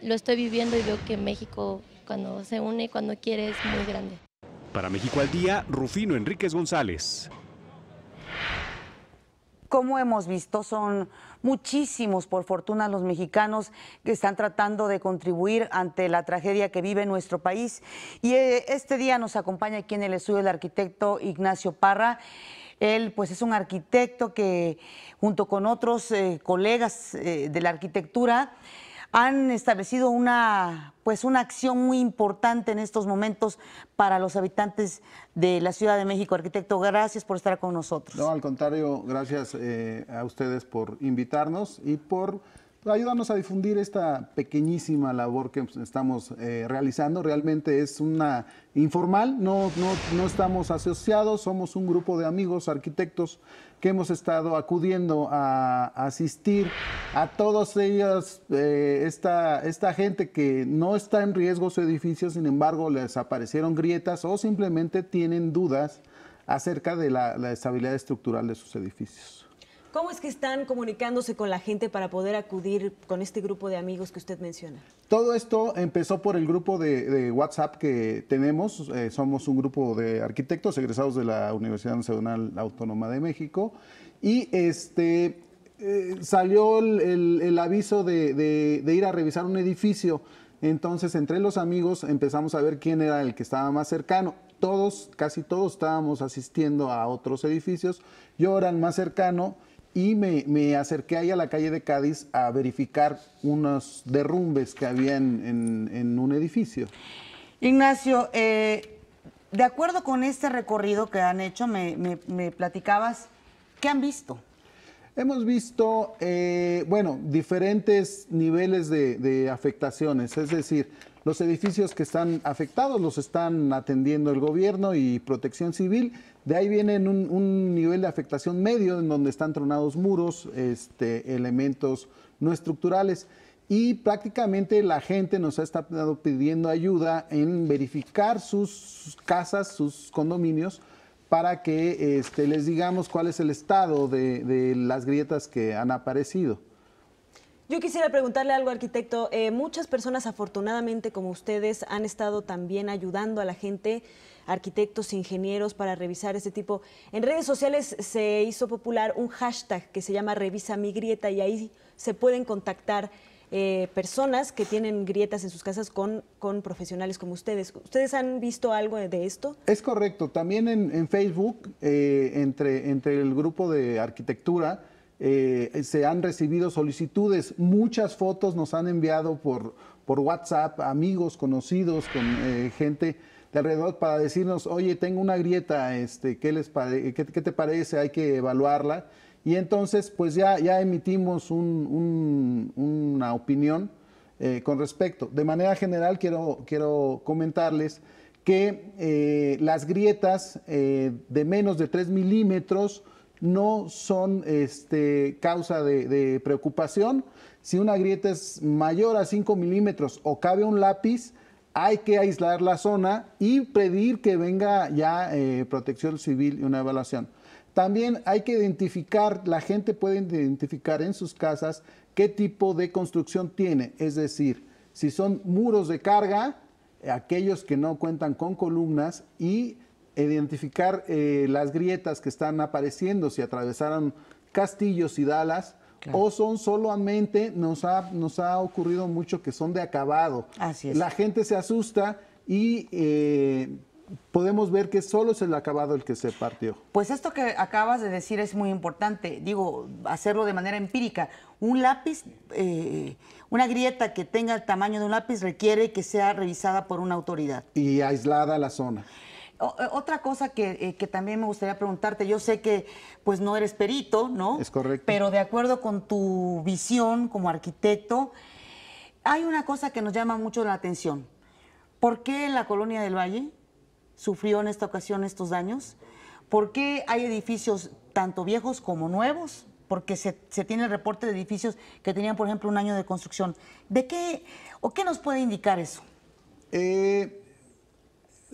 Lo estoy viviendo y veo que México, cuando se une, cuando quiere, es muy grande. Para México al Día, Rufino Enríquez González. Como hemos visto, son muchísimos, por fortuna, los mexicanos que están tratando de contribuir ante la tragedia que vive nuestro país. Y este día nos acompaña aquí en el estudio el arquitecto Ignacio Parra. Él pues es un arquitecto que junto con otros eh, colegas eh, de la arquitectura han establecido una, pues una acción muy importante en estos momentos para los habitantes de la Ciudad de México. Arquitecto, gracias por estar con nosotros. No, al contrario, gracias eh, a ustedes por invitarnos y por ayudarnos a difundir esta pequeñísima labor que estamos eh, realizando. Realmente es una informal, no, no, no estamos asociados, somos un grupo de amigos arquitectos que hemos estado acudiendo a asistir a todos ellos, eh, esta, esta gente que no está en riesgo su edificio, sin embargo les aparecieron grietas o simplemente tienen dudas acerca de la, la estabilidad estructural de sus edificios. ¿Cómo es que están comunicándose con la gente para poder acudir con este grupo de amigos que usted menciona? Todo esto empezó por el grupo de, de WhatsApp que tenemos. Eh, somos un grupo de arquitectos egresados de la Universidad Nacional Autónoma de México. Y este, eh, salió el, el, el aviso de, de, de ir a revisar un edificio. Entonces, entre los amigos empezamos a ver quién era el que estaba más cercano. Todos, casi todos, estábamos asistiendo a otros edificios. Yo era el más cercano. Y me, me acerqué ahí a la calle de Cádiz a verificar unos derrumbes que había en, en, en un edificio. Ignacio, eh, de acuerdo con este recorrido que han hecho, me, me, me platicabas, ¿qué han visto? Hemos visto, eh, bueno, diferentes niveles de, de afectaciones, es decir, los edificios que están afectados los están atendiendo el gobierno y Protección Civil. De ahí vienen un, un nivel de afectación medio en donde están tronados muros, este, elementos no estructurales. Y prácticamente la gente nos ha estado pidiendo ayuda en verificar sus, sus casas, sus condominios, para que este, les digamos cuál es el estado de, de las grietas que han aparecido. Yo quisiera preguntarle algo, arquitecto. Eh, muchas personas, afortunadamente, como ustedes, han estado también ayudando a la gente, arquitectos, ingenieros, para revisar este tipo. En redes sociales se hizo popular un hashtag que se llama Revisa mi grieta, y ahí se pueden contactar eh, personas que tienen grietas en sus casas con, con profesionales como ustedes. ¿Ustedes han visto algo de esto? Es correcto. También en, en Facebook, eh, entre, entre el grupo de arquitectura, Eh, se han recibido solicitudes, muchas fotos nos han enviado por, por WhatsApp, amigos, conocidos, con eh, gente de alrededor para decirnos, oye, tengo una grieta, este, ¿qué, les pare qué, qué te parece? Hay que evaluarla. Y entonces, pues ya, ya emitimos un, un, una opinión eh, con respecto. De manera general, quiero, quiero comentarles que eh, las grietas eh, de menos de tres milímetros no son este, causa de, de preocupación. Si una grieta es mayor a cinco milímetros o cabe un lápiz, hay que aislar la zona y pedir que venga ya eh, Protección Civil y una evaluación. También hay que identificar, la gente puede identificar en sus casas qué tipo de construcción tiene, es decir, si son muros de carga, aquellos que no cuentan con columnas, y identificar eh, las grietas que están apareciendo, si atravesaron castillos y dalas, claro, o son solamente, nos ha, nos ha ocurrido mucho que son de acabado. Así es. La gente se asusta y eh, podemos ver que solo es el acabado el que se partió. Pues esto que acabas de decir es muy importante, digo, hacerlo de manera empírica. Un lápiz, eh, una grieta que tenga el tamaño de un lápiz requiere que sea revisada por una autoridad. Y aislada la zona. Otra cosa que, eh, que también me gustaría preguntarte, yo sé que pues no eres perito, ¿no? Es correcto. Pero de acuerdo con tu visión como arquitecto, hay una cosa que nos llama mucho la atención. ¿Por qué la Colonia del Valle sufrió en esta ocasión estos daños? ¿Por qué hay edificios tanto viejos como nuevos porque se, se tiene el reporte de edificios que tenían, por ejemplo, un año de construcción. ¿De qué o qué nos puede indicar eso? Eh,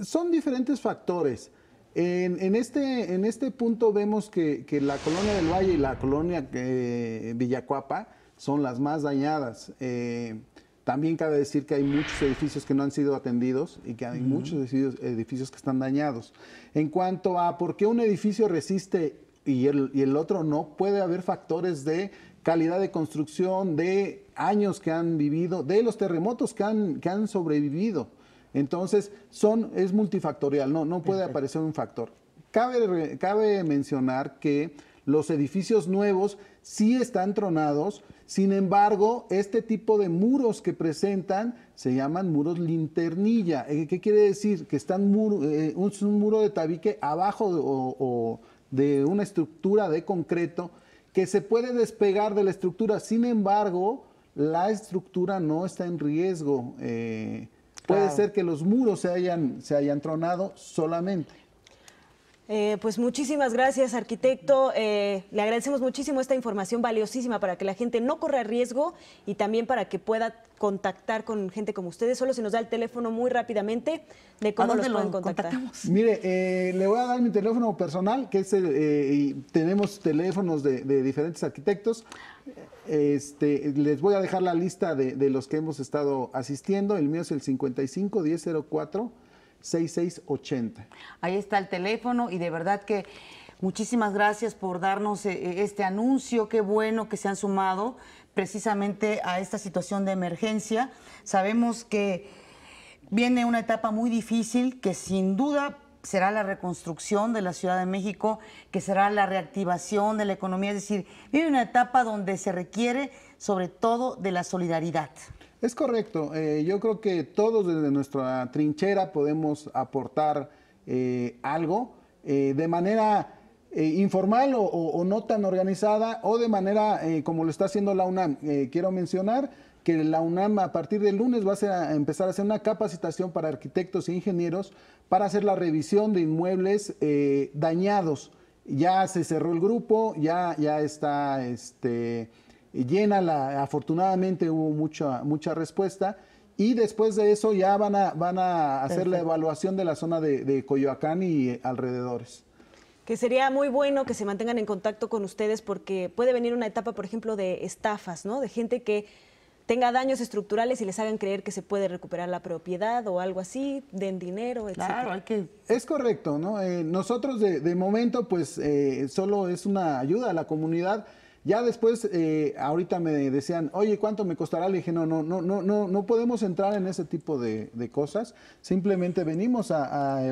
son diferentes factores. En, en, este, en este punto vemos que, que la colonia del Valle y la colonia eh, Villacuapa son las más dañadas. Eh, también cabe decir que hay muchos edificios que no han sido atendidos y que hay Uh-huh. muchos edificios, edificios que están dañados. En cuanto a por qué un edificio resiste y el, y el otro no, puede haber factores de calidad de construcción, de años que han vivido, de los terremotos que han, que han sobrevivido. Entonces, son, es multifactorial, no, no puede aparecer un factor. Cabe, cabe mencionar que los edificios nuevos sí están tronados, sin embargo, este tipo de muros que presentan se llaman muros linternilla. ¿Qué quiere decir? Que están muro, eh, un, un muro de tabique abajo de, o, o de una estructura de concreto que se puede despegar de la estructura, sin embargo, la estructura no está en riesgo. Eh, Puede claro. ser que los muros se hayan, se hayan tronado solamente. Eh, pues muchísimas gracias, arquitecto. Eh, le agradecemos muchísimo esta información valiosísima para que la gente no corra riesgo y también para que pueda contactar con gente como ustedes. Solo se nos da el teléfono muy rápidamente de cómo los pueden contactar. Mire, eh, le voy a dar mi teléfono personal, que es el, eh, y tenemos teléfonos de, de diferentes arquitectos. Este, les voy a dejar la lista de, de los que hemos estado asistiendo. El mío es el cincuenta y cinco, diez cero cuatro, sesenta y seis ochenta. Ahí está el teléfono y de verdad que muchísimas gracias por darnos eh, este anuncio. Qué bueno que se han sumado precisamente a esta situación de emergencia. Sabemos que viene una etapa muy difícil que sin duda será la reconstrucción de la Ciudad de México, que será la reactivación de la economía. Es decir, viene una etapa donde se requiere sobre todo de la solidaridad. Es correcto. Eh, yo creo que todos desde nuestra trinchera podemos aportar eh, algo eh, de manera eh, informal o, o, o no tan organizada o de manera eh, como lo está haciendo la UNAM. Eh, quiero mencionar que la UNAM a partir del lunes va a, ser, a empezar a hacer una capacitación para arquitectos e ingenieros para hacer la revisión de inmuebles eh, dañados. Ya se cerró el grupo, ya, ya está... este llena, la, afortunadamente hubo mucha, mucha respuesta y después de eso ya van a, van a hacer Perfecto. La evaluación de la zona de, de Coyoacán y alrededores. Que sería muy bueno que se mantengan en contacto con ustedes porque puede venir una etapa, por ejemplo, de estafas, ¿no? De gente que tenga daños estructurales y les hagan creer que se puede recuperar la propiedad o algo así, den dinero, etcétera. Claro, hay que... Es correcto, ¿no? Eh, nosotros de, de momento pues eh, solo es una ayuda a la comunidad. Ya después, eh, ahorita me decían, oye, ¿cuánto me costará? Le dije, no, no, no, no, no, no podemos entrar en ese tipo de, de cosas. Simplemente venimos a, a,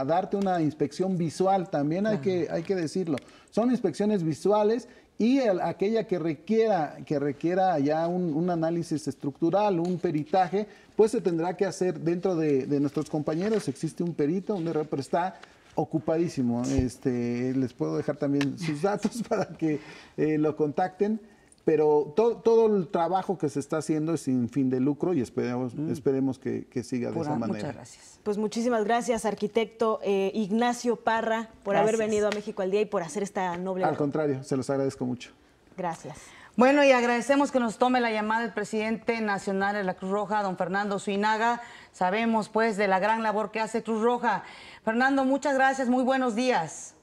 a darte una inspección visual, también hay que, hay que decirlo. Son inspecciones visuales y el, aquella que requiera, que requiera ya un, un análisis estructural, un peritaje, pues se tendrá que hacer dentro de, de nuestros compañeros. Existe un perito, un R P está ocupadísimo. Este, les puedo dejar también sus datos para que eh, lo contacten, pero to, todo el trabajo que se está haciendo es sin fin de lucro y esperemos, mm. esperemos que, que siga Pura, de esa manera. Muchas gracias. Pues muchísimas gracias, arquitecto eh, Ignacio Parra, por gracias. haber venido a México al Día y por hacer esta noble labor. Al contrario, se los agradezco mucho. Gracias. Bueno, y agradecemos que nos tome la llamada el presidente nacional de la Cruz Roja, don Fernando Suinaga. Sabemos, pues, de la gran labor que hace Cruz Roja. Fernando, muchas gracias. Muy buenos días.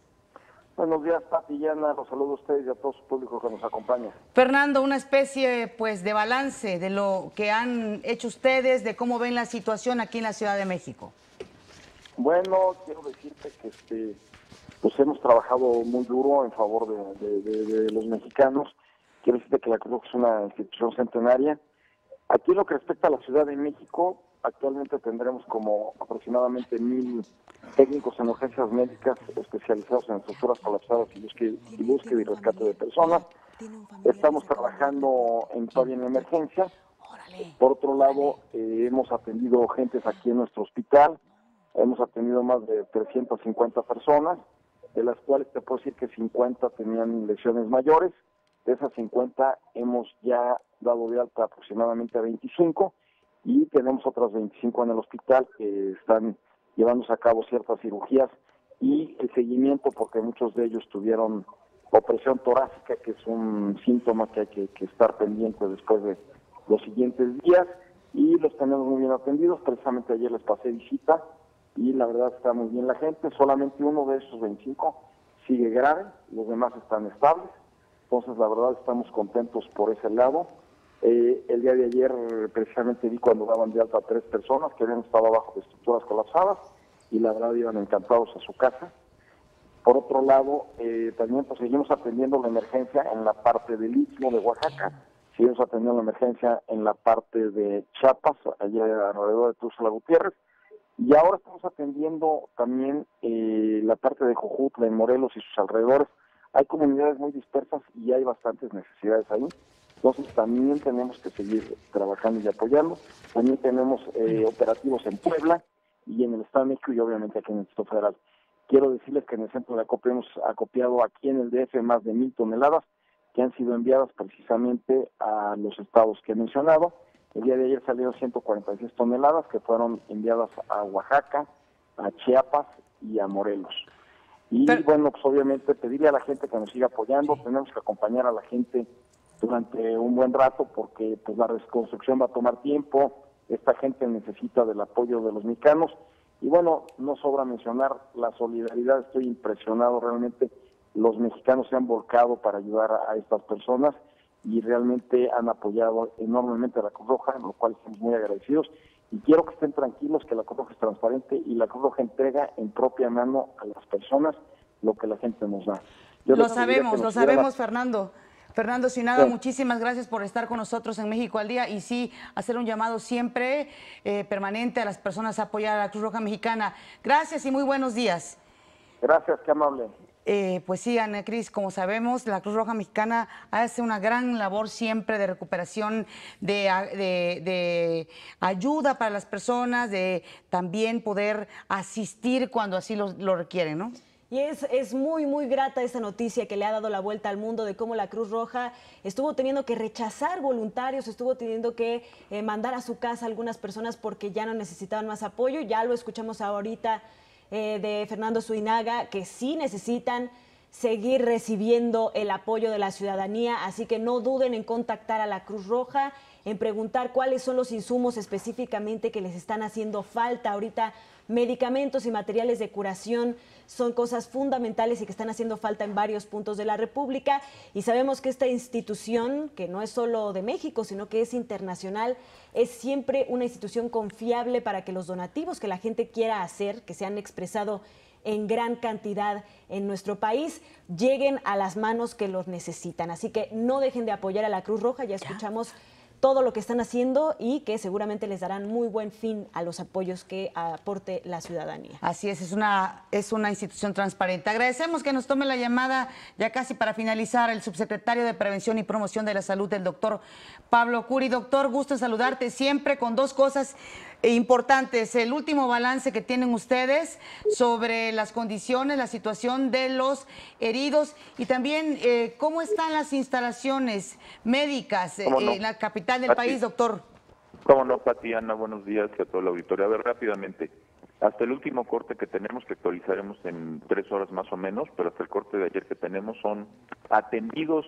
Buenos días, Pati y Ana. Los saludo a ustedes y a todo su público que nos acompaña. Fernando, una especie, pues, de balance de lo que han hecho ustedes, de cómo ven la situación aquí en la Ciudad de México. Bueno, quiero decirte que este, pues, hemos trabajado muy duro en favor de, de, de, de los mexicanos. Quiero decirte que la Cruz Roja es una institución centenaria. Aquí, en lo que respecta a la Ciudad de México, actualmente tendremos como aproximadamente mil técnicos en urgencias médicas especializados en estructuras colapsadas y búsqueda y, búsqueda y rescate de personas. Estamos trabajando en todavía en emergencia. Por otro lado, eh, hemos atendido gentes aquí en nuestro hospital. Hemos atendido más de trescientas cincuenta personas, de las cuales te puedo decir que cincuenta tenían lesiones mayores. De esas cincuenta hemos ya dado de alta aproximadamente a veinticinco y tenemos otras veinticinco en el hospital que están llevándose a cabo ciertas cirugías y el seguimiento porque muchos de ellos tuvieron o presión torácica, que es un síntoma que hay que, que estar pendiente después de los siguientes días, y los tenemos muy bien atendidos. Precisamente ayer les pasé visita y la verdad está muy bien la gente. Solamente uno de esos veinticinco sigue grave, los demás están estables, entonces la verdad estamos contentos por ese lado. Eh, el día de ayer precisamente vi cuando daban de alta a tres personas que habían estado abajo de estructuras colapsadas y la verdad iban encantados a su casa. Por otro lado, eh, también pues, seguimos atendiendo la emergencia en la parte del Istmo de Oaxaca, seguimos atendiendo la emergencia en la parte de Chiapas, allá alrededor de Tuxtla Gutiérrez, y ahora estamos atendiendo también eh, la parte de Jojutla, en Morelos y sus alrededores. Hay comunidades muy dispersas y hay bastantes necesidades ahí, entonces también tenemos que seguir trabajando y apoyando. También tenemos eh, operativos en Puebla y en el Estado de México y obviamente aquí en el Distrito Federal. Quiero decirles que en el centro de acopio hemos acopiado aquí en el D F más de mil toneladas que han sido enviadas precisamente a los estados que he mencionado. El día de ayer salieron ciento cuarenta y seis toneladas que fueron enviadas a Oaxaca, a Chiapas y a Morelos. Y Pero... bueno, pues obviamente pedirle a la gente que nos siga apoyando. Tenemos que acompañar a la gente durante un buen rato porque pues la reconstrucción va a tomar tiempo. Esta gente necesita del apoyo de los mexicanos. Y bueno, no sobra mencionar la solidaridad, estoy impresionado realmente, los mexicanos se han volcado para ayudar a, a estas personas y realmente han apoyado enormemente a la Cruz Roja, en lo cual estamos muy agradecidos. Y quiero que estén tranquilos que la Cruz Roja es transparente y la Cruz Roja entrega en propia mano a las personas lo que la gente nos da. Yo lo sabemos, lo sabemos, Fernando. Fernando Suinaga, sí. Muchísimas gracias por estar con nosotros en México al Día y sí, hacer un llamado siempre eh, permanente a las personas a apoyar a la Cruz Roja Mexicana. Gracias y muy buenos días. Gracias, qué amable. Eh, pues sí, Ana Cris, como sabemos, la Cruz Roja Mexicana hace una gran labor siempre de recuperación, de, de, de ayuda para las personas, de también poder asistir cuando así lo, lo requieren, ¿no? Y es, es muy, muy grata esta noticia que le ha dado la vuelta al mundo de cómo la Cruz Roja estuvo teniendo que rechazar voluntarios, estuvo teniendo que eh, mandar a su casa a algunas personas porque ya no necesitaban más apoyo. Ya lo escuchamos ahorita eh, de Fernando Suinaga, que sí necesitan seguir recibiendo el apoyo de la ciudadanía, así que no duden en contactar a la Cruz Roja, en preguntar cuáles son los insumos específicamente que les están haciendo falta ahorita. Medicamentos y materiales de curación son cosas fundamentales y que están haciendo falta en varios puntos de la República, y sabemos que esta institución, que no es solo de México, sino que es internacional, es siempre una institución confiable para que los donativos que la gente quiera hacer, que se han expresado en gran cantidad en nuestro país, lleguen a las manos que los necesitan. Así que no dejen de apoyar a la Cruz Roja, ya escuchamos todo lo que están haciendo y que seguramente les darán muy buen fin a los apoyos que aporte la ciudadanía. Así es, es una, es una institución transparente. Agradecemos que nos tome la llamada, ya casi para finalizar, el subsecretario de Prevención y Promoción de la Salud, el doctor Pablo Kuri. Doctor, gusto en saludarte siempre con dos cosas importantes. El último balance que tienen ustedes sobre las condiciones, la situación de los heridos y también eh, cómo están las instalaciones médicas eh, no? en la capital del país, doctor. Cómo no, Pati, Ana, buenos días y a toda la auditoría. A ver, rápidamente, hasta el último corte que tenemos, que actualizaremos en tres horas más o menos, pero hasta el corte de ayer que tenemos son atendidos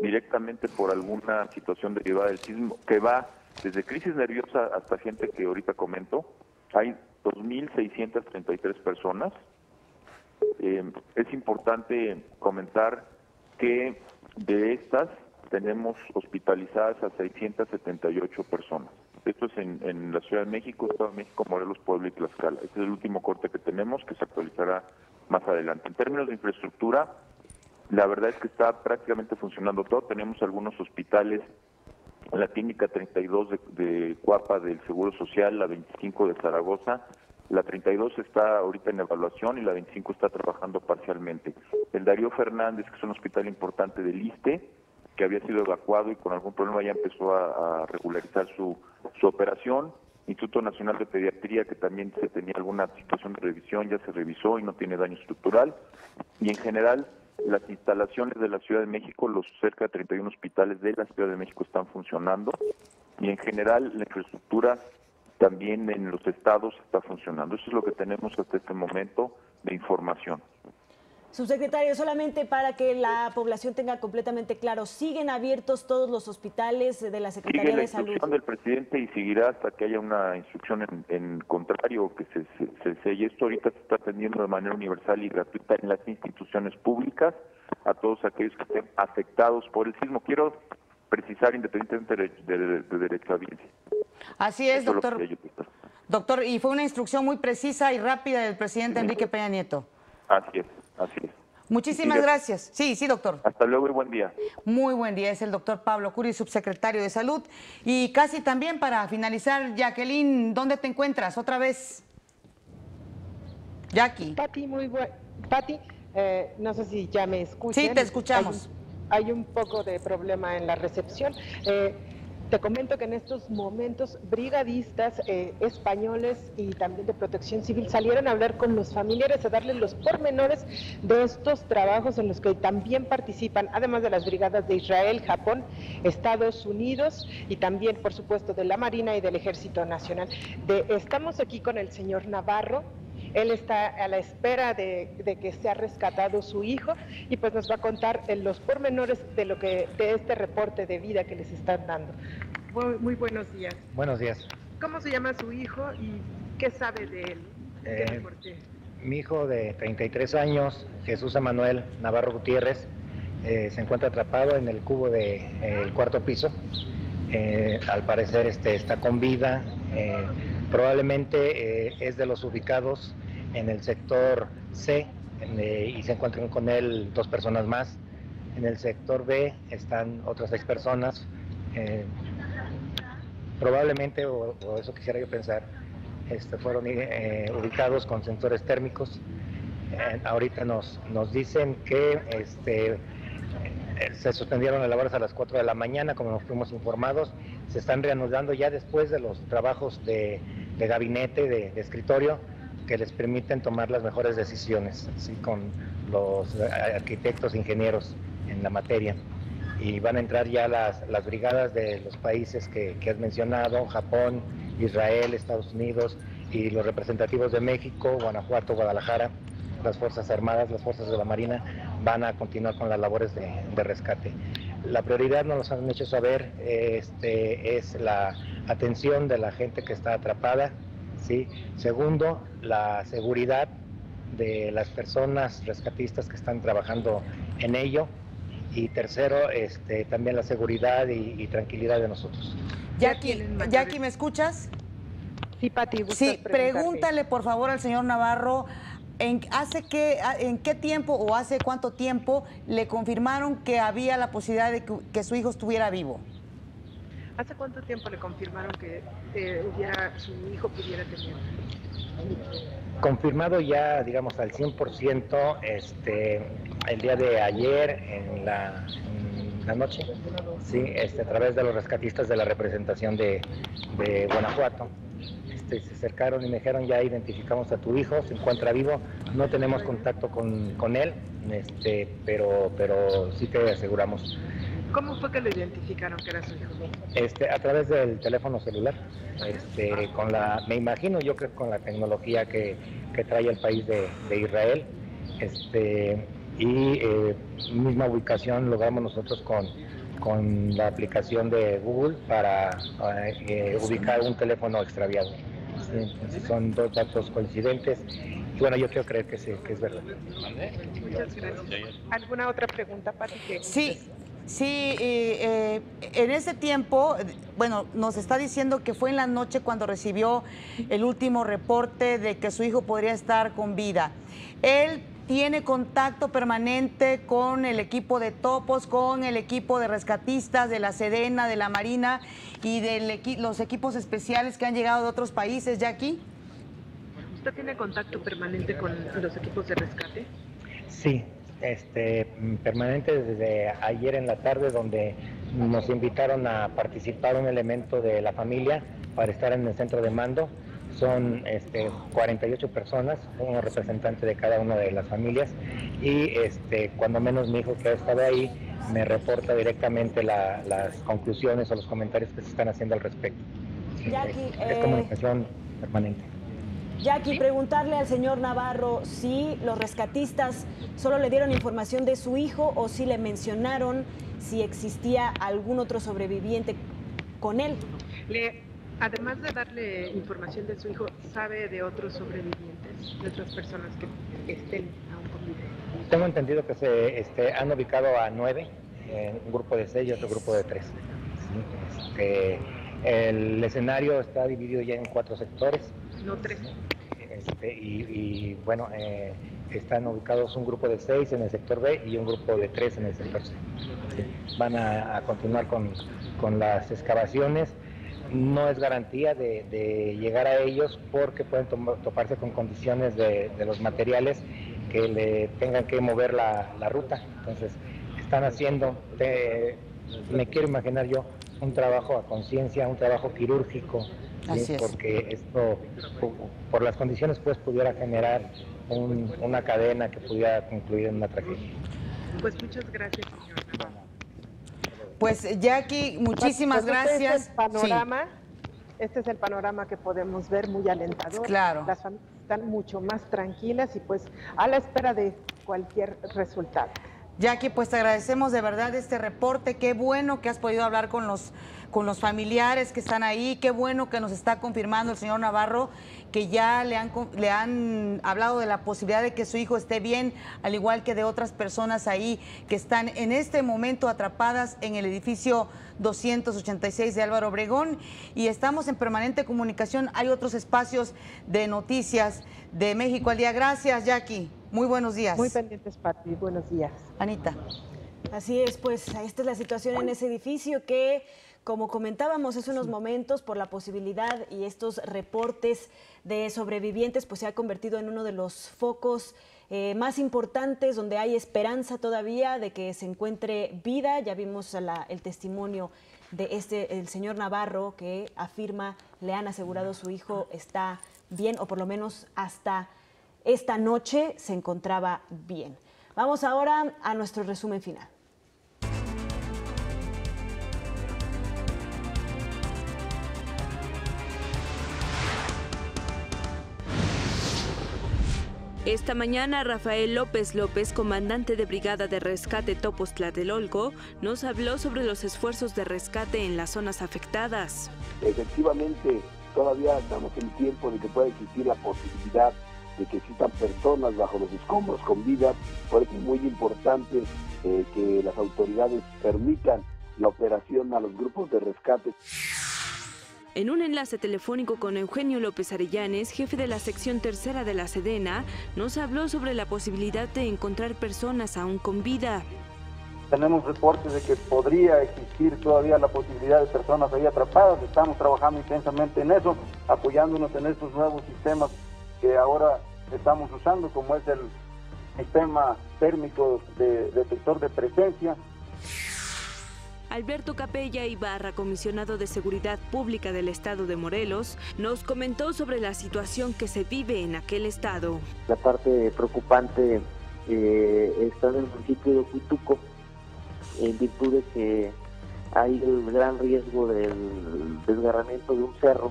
directamente por alguna situación derivada del sismo que va desde crisis nerviosa hasta gente que ahorita comento. Hay dos mil seiscientas treinta y tres personas. Eh, es importante comentar que de estas tenemos hospitalizadas a seiscientas setenta y ocho personas. Esto es en, en la Ciudad de México, Estado de México, Morelos, Puebla y Tlaxcala. Este es el último corte que tenemos, que se actualizará más adelante. En términos de infraestructura, la verdad es que está prácticamente funcionando todo. Tenemos algunos hospitales, la Clínica treinta y dos de, de Cuapa del Seguro Social, la veinticinco de Zaragoza. La treinta y dos está ahorita en evaluación y la veinticinco está trabajando parcialmente. El Darío Fernández, que es un hospital importante del ISSSTE, que había sido evacuado y con algún problema ya empezó a, a regularizar su, su operación. Instituto Nacional de Pediatría, que también se tenía alguna situación de revisión, ya se revisó y no tiene daño estructural. Y en general, las instalaciones de la Ciudad de México, los cerca de treinta y uno hospitales de la Ciudad de México están funcionando, y en general la infraestructura también en los estados está funcionando. Eso es lo que tenemos hasta este momento de información. Subsecretario, solamente para que la población tenga completamente claro, ¿siguen abiertos todos los hospitales de la Secretaría Sigue la de Salud? La instrucción del presidente y seguirá hasta que haya una instrucción en, en contrario, que se, se, se selle. Esto ahorita se está atendiendo de manera universal y gratuita en las instituciones públicas a todos aquellos que estén afectados por el sismo. Quiero precisar, independientemente de, de, de, de derecho a bien. Así es, Esto doctor. Es doctor, y fue una instrucción muy precisa y rápida del presidente sí, Enrique Peña Nieto. Así es. Así es. Muchísimas gracias. Sí, sí, doctor. Hasta luego y buen día. Muy buen día. Es el doctor Pablo Kuri, subsecretario de Salud. Y casi también para finalizar, Jacqueline, ¿dónde te encuentras? Otra vez. Jackie. Pati, muy buena. Pati, eh, no sé si ya me escuchas. Sí, te escuchamos. Hay, hay un poco de problema en la recepción. Eh, Te comento que en estos momentos brigadistas eh, españoles y también de Protección Civil salieron a hablar con los familiares, a darles los pormenores de estos trabajos en los que también participan, además de las brigadas de Israel, Japón, Estados Unidos y también, por supuesto, de la Marina y del Ejército Nacional. De, estamos aquí con el señor Navarro. Él está a la espera de, de que sea rescatado su hijo y pues nos va a contar los pormenores de lo que de este reporte de vida que les están dando. Muy, muy buenos días. Buenos días. ¿Cómo se llama su hijo y qué sabe de él? ¿Qué eh, reporte? Mi hijo de treinta y tres años, Jesús Emanuel Navarro Gutiérrez, eh, se encuentra atrapado en el cubo del de, eh, cuarto piso. Eh, al parecer este, está con vida. Eh, probablemente eh, es de los ubicados en el sector C en, eh, y se encuentran con él dos personas más. En el sector B están otras seis personas, eh, probablemente, o, o eso quisiera yo pensar, este, fueron eh, ubicados con sensores térmicos. Eh, ahorita nos, nos dicen que este, se suspendieron las labores a las cuatro de la mañana, como nos fuimos informados. Se están reanudando ya después de los trabajos de, de gabinete, de, de escritorio, que les permiten tomar las mejores decisiones, ¿sí? Con los arquitectos, ingenieros en la materia. Y van a entrar ya las, las brigadas de los países que, que has mencionado, Japón, Israel, Estados Unidos, y los representativos de México, Guanajuato, Guadalajara, las Fuerzas Armadas, las Fuerzas de la Marina, van a continuar con las labores de, de rescate. La prioridad, nos han hecho saber, este, es la atención de la gente que está atrapada, ¿sí? Segundo, la seguridad de las personas rescatistas que están trabajando en ello. Y tercero, este, también la seguridad y, y tranquilidad de nosotros. Jackie, Jackie, ¿me escuchas? Sí, Pati. Sí, pregúntale por favor al señor Navarro. ¿En, hace qué, ¿En qué tiempo o hace cuánto tiempo le confirmaron que había la posibilidad de que, que su hijo estuviera vivo? ¿Hace cuánto tiempo le confirmaron que eh, hubiera, su hijo pudiera tener? Confirmado ya, digamos, al cien por ciento este, el día de ayer en la, en la noche, sí, este, a través de los rescatistas de la representación de, de Guanajuato. Se acercaron y me dijeron, ya identificamos a tu hijo, se encuentra vivo, no tenemos contacto con, con él, este, pero, pero sí te aseguramos. ¿Cómo fue que lo identificaron que era su hijo? Este, a través del teléfono celular, este, con la, me imagino yo creo con la tecnología que, que trae el país de, de Israel, este, y eh, misma ubicación logramos nosotros con... con la aplicación de Google para eh, ubicar un teléfono extraviado. Entonces, son dos datos coincidentes. Y bueno, yo quiero creer que, sí, que es verdad. Muchas gracias. ¿Alguna otra pregunta, Pati? Sí, sí. Eh, eh, en ese tiempo, bueno, nos está diciendo que fue en la noche cuando recibió el último reporte de que su hijo podría estar con vida. Él tiene contacto permanente con el equipo de Topos, con el equipo de rescatistas de la Sedena, de la Marina y de equi los equipos especiales que han llegado de otros países, Jackie. ¿Usted tiene contacto permanente con los equipos de rescate? Sí, este, permanente desde ayer en la tarde, donde nos invitaron a participar un elemento de la familia para estar en el centro de mando. Son este, cuarenta y ocho personas, un representante de cada una de las familias, y este, cuando menos mi hijo que ha estado ahí me reporta directamente la, las conclusiones o los comentarios que se están haciendo al respecto. Jackie, es, es eh, comunicación permanente. Jackie, preguntarle al señor Navarro si los rescatistas solo le dieron información de su hijo o si le mencionaron si existía algún otro sobreviviente con él. Le, además de darle información de su hijo, ¿sabe de otros sobrevivientes, de otras personas que, que estén aún con vida? Tengo entendido que se este, han ubicado a nueve, eh, un grupo de seis y otro grupo de tres. Sí, este, el escenario está dividido ya en cuatro sectores. No, tres. Este, y, y bueno, eh, están ubicados un grupo de seis en el sector B y un grupo de tres en el sector C. Sí. Van a, a continuar con, con las excavaciones. No es garantía de, de llegar a ellos porque pueden toparse con condiciones de, de los materiales que le tengan que mover la, la ruta. Entonces, están haciendo, te, me quiero imaginar yo, un trabajo a conciencia, un trabajo quirúrgico. Así es. Porque esto, por las condiciones, pues pudiera generar un, una cadena que pudiera concluir en una tragedia. Pues muchas gracias, señor Navarro. Pues Jackie, muchísimas pues, pues, gracias. Este es el panorama, sí. Este es el panorama que podemos ver, muy alentador. Claro. Las familias están mucho más tranquilas y pues a la espera de cualquier resultado. Jackie, pues te agradecemos de verdad este reporte, qué bueno que has podido hablar con los, con los familiares que están ahí, qué bueno que nos está confirmando el señor Navarro que ya le han, le han hablado de la posibilidad de que su hijo esté bien, al igual que de otras personas ahí que están en este momento atrapadas en el edificio doscientos ochenta y seis de Álvaro Obregón, y estamos en permanente comunicación. Hay otros espacios de noticias de México al Día. Gracias, Jackie. Muy buenos días. Muy pendientes, Pati. Buenos días. Anita. Así es, pues esta es la situación en ese edificio que, como comentábamos hace unos momentos, por la posibilidad y estos reportes de sobrevivientes, pues se ha convertido en uno de los focos eh, más importantes, donde hay esperanza todavía de que se encuentre vida. Ya vimos la, el testimonio de este, el señor Navarro, que afirma, le han asegurado su hijo está bien, o por lo menos hasta esta noche se encontraba bien. Vamos ahora a nuestro resumen final. Esta mañana, Rafael López López, comandante de Brigada de Rescate Topos Tlatelolco, nos habló sobre los esfuerzos de rescate en las zonas afectadas. Efectivamente, todavía estamos en tiempo de que pueda existir la posibilidad de que existan personas bajo los escombros con vida, por eso es muy importante eh, que las autoridades permitan la operación a los grupos de rescate. En un enlace telefónico con Eugenio López Arellanes, jefe de la sección tercera de la Sedena, nos habló sobre la posibilidad de encontrar personas aún con vida. Tenemos reportes de que podría existir todavía la posibilidad de personas ahí atrapadas. Estamos trabajando intensamente en eso, apoyándonos en estos nuevos sistemas que ahora estamos usando, como es el sistema térmico de detector de presencia. Alberto Capella Ibarra, comisionado de Seguridad Pública del Estado de Morelos, nos comentó sobre la situación que se vive en aquel estado. La parte preocupante eh, está en el municipio de Ocuituco, en virtud de que hay el gran riesgo del desgarramiento de un cerro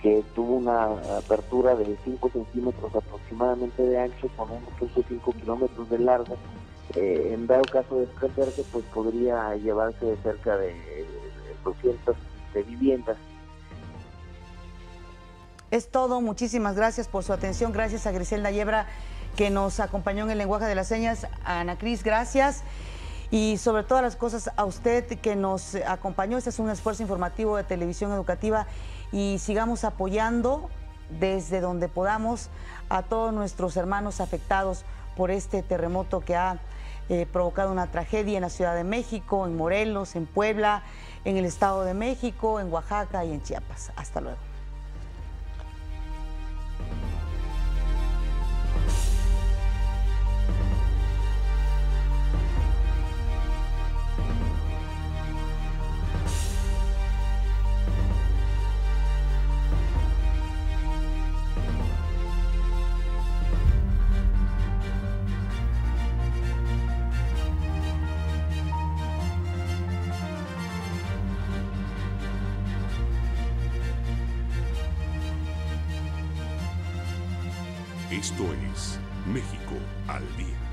que tuvo una apertura de cinco centímetros aproximadamente de ancho con uno punto cinco kilómetros de largo. Eh, en dado caso de desprenderse, pues podría llevarse de cerca de doscientas de viviendas. Es todo, muchísimas gracias por su atención. Gracias a Griselda Yebra, que nos acompañó en el lenguaje de las señas. A Ana Cris, gracias. Y sobre todas las cosas, a usted que nos acompañó. Este es un esfuerzo informativo de Televisión Educativa y sigamos apoyando desde donde podamos a todos nuestros hermanos afectados por este terremoto que ha eh, provocado una tragedia en la Ciudad de México, en Morelos, en Puebla, en el Estado de México, en Oaxaca y en Chiapas. Hasta luego. Esto es México al Día.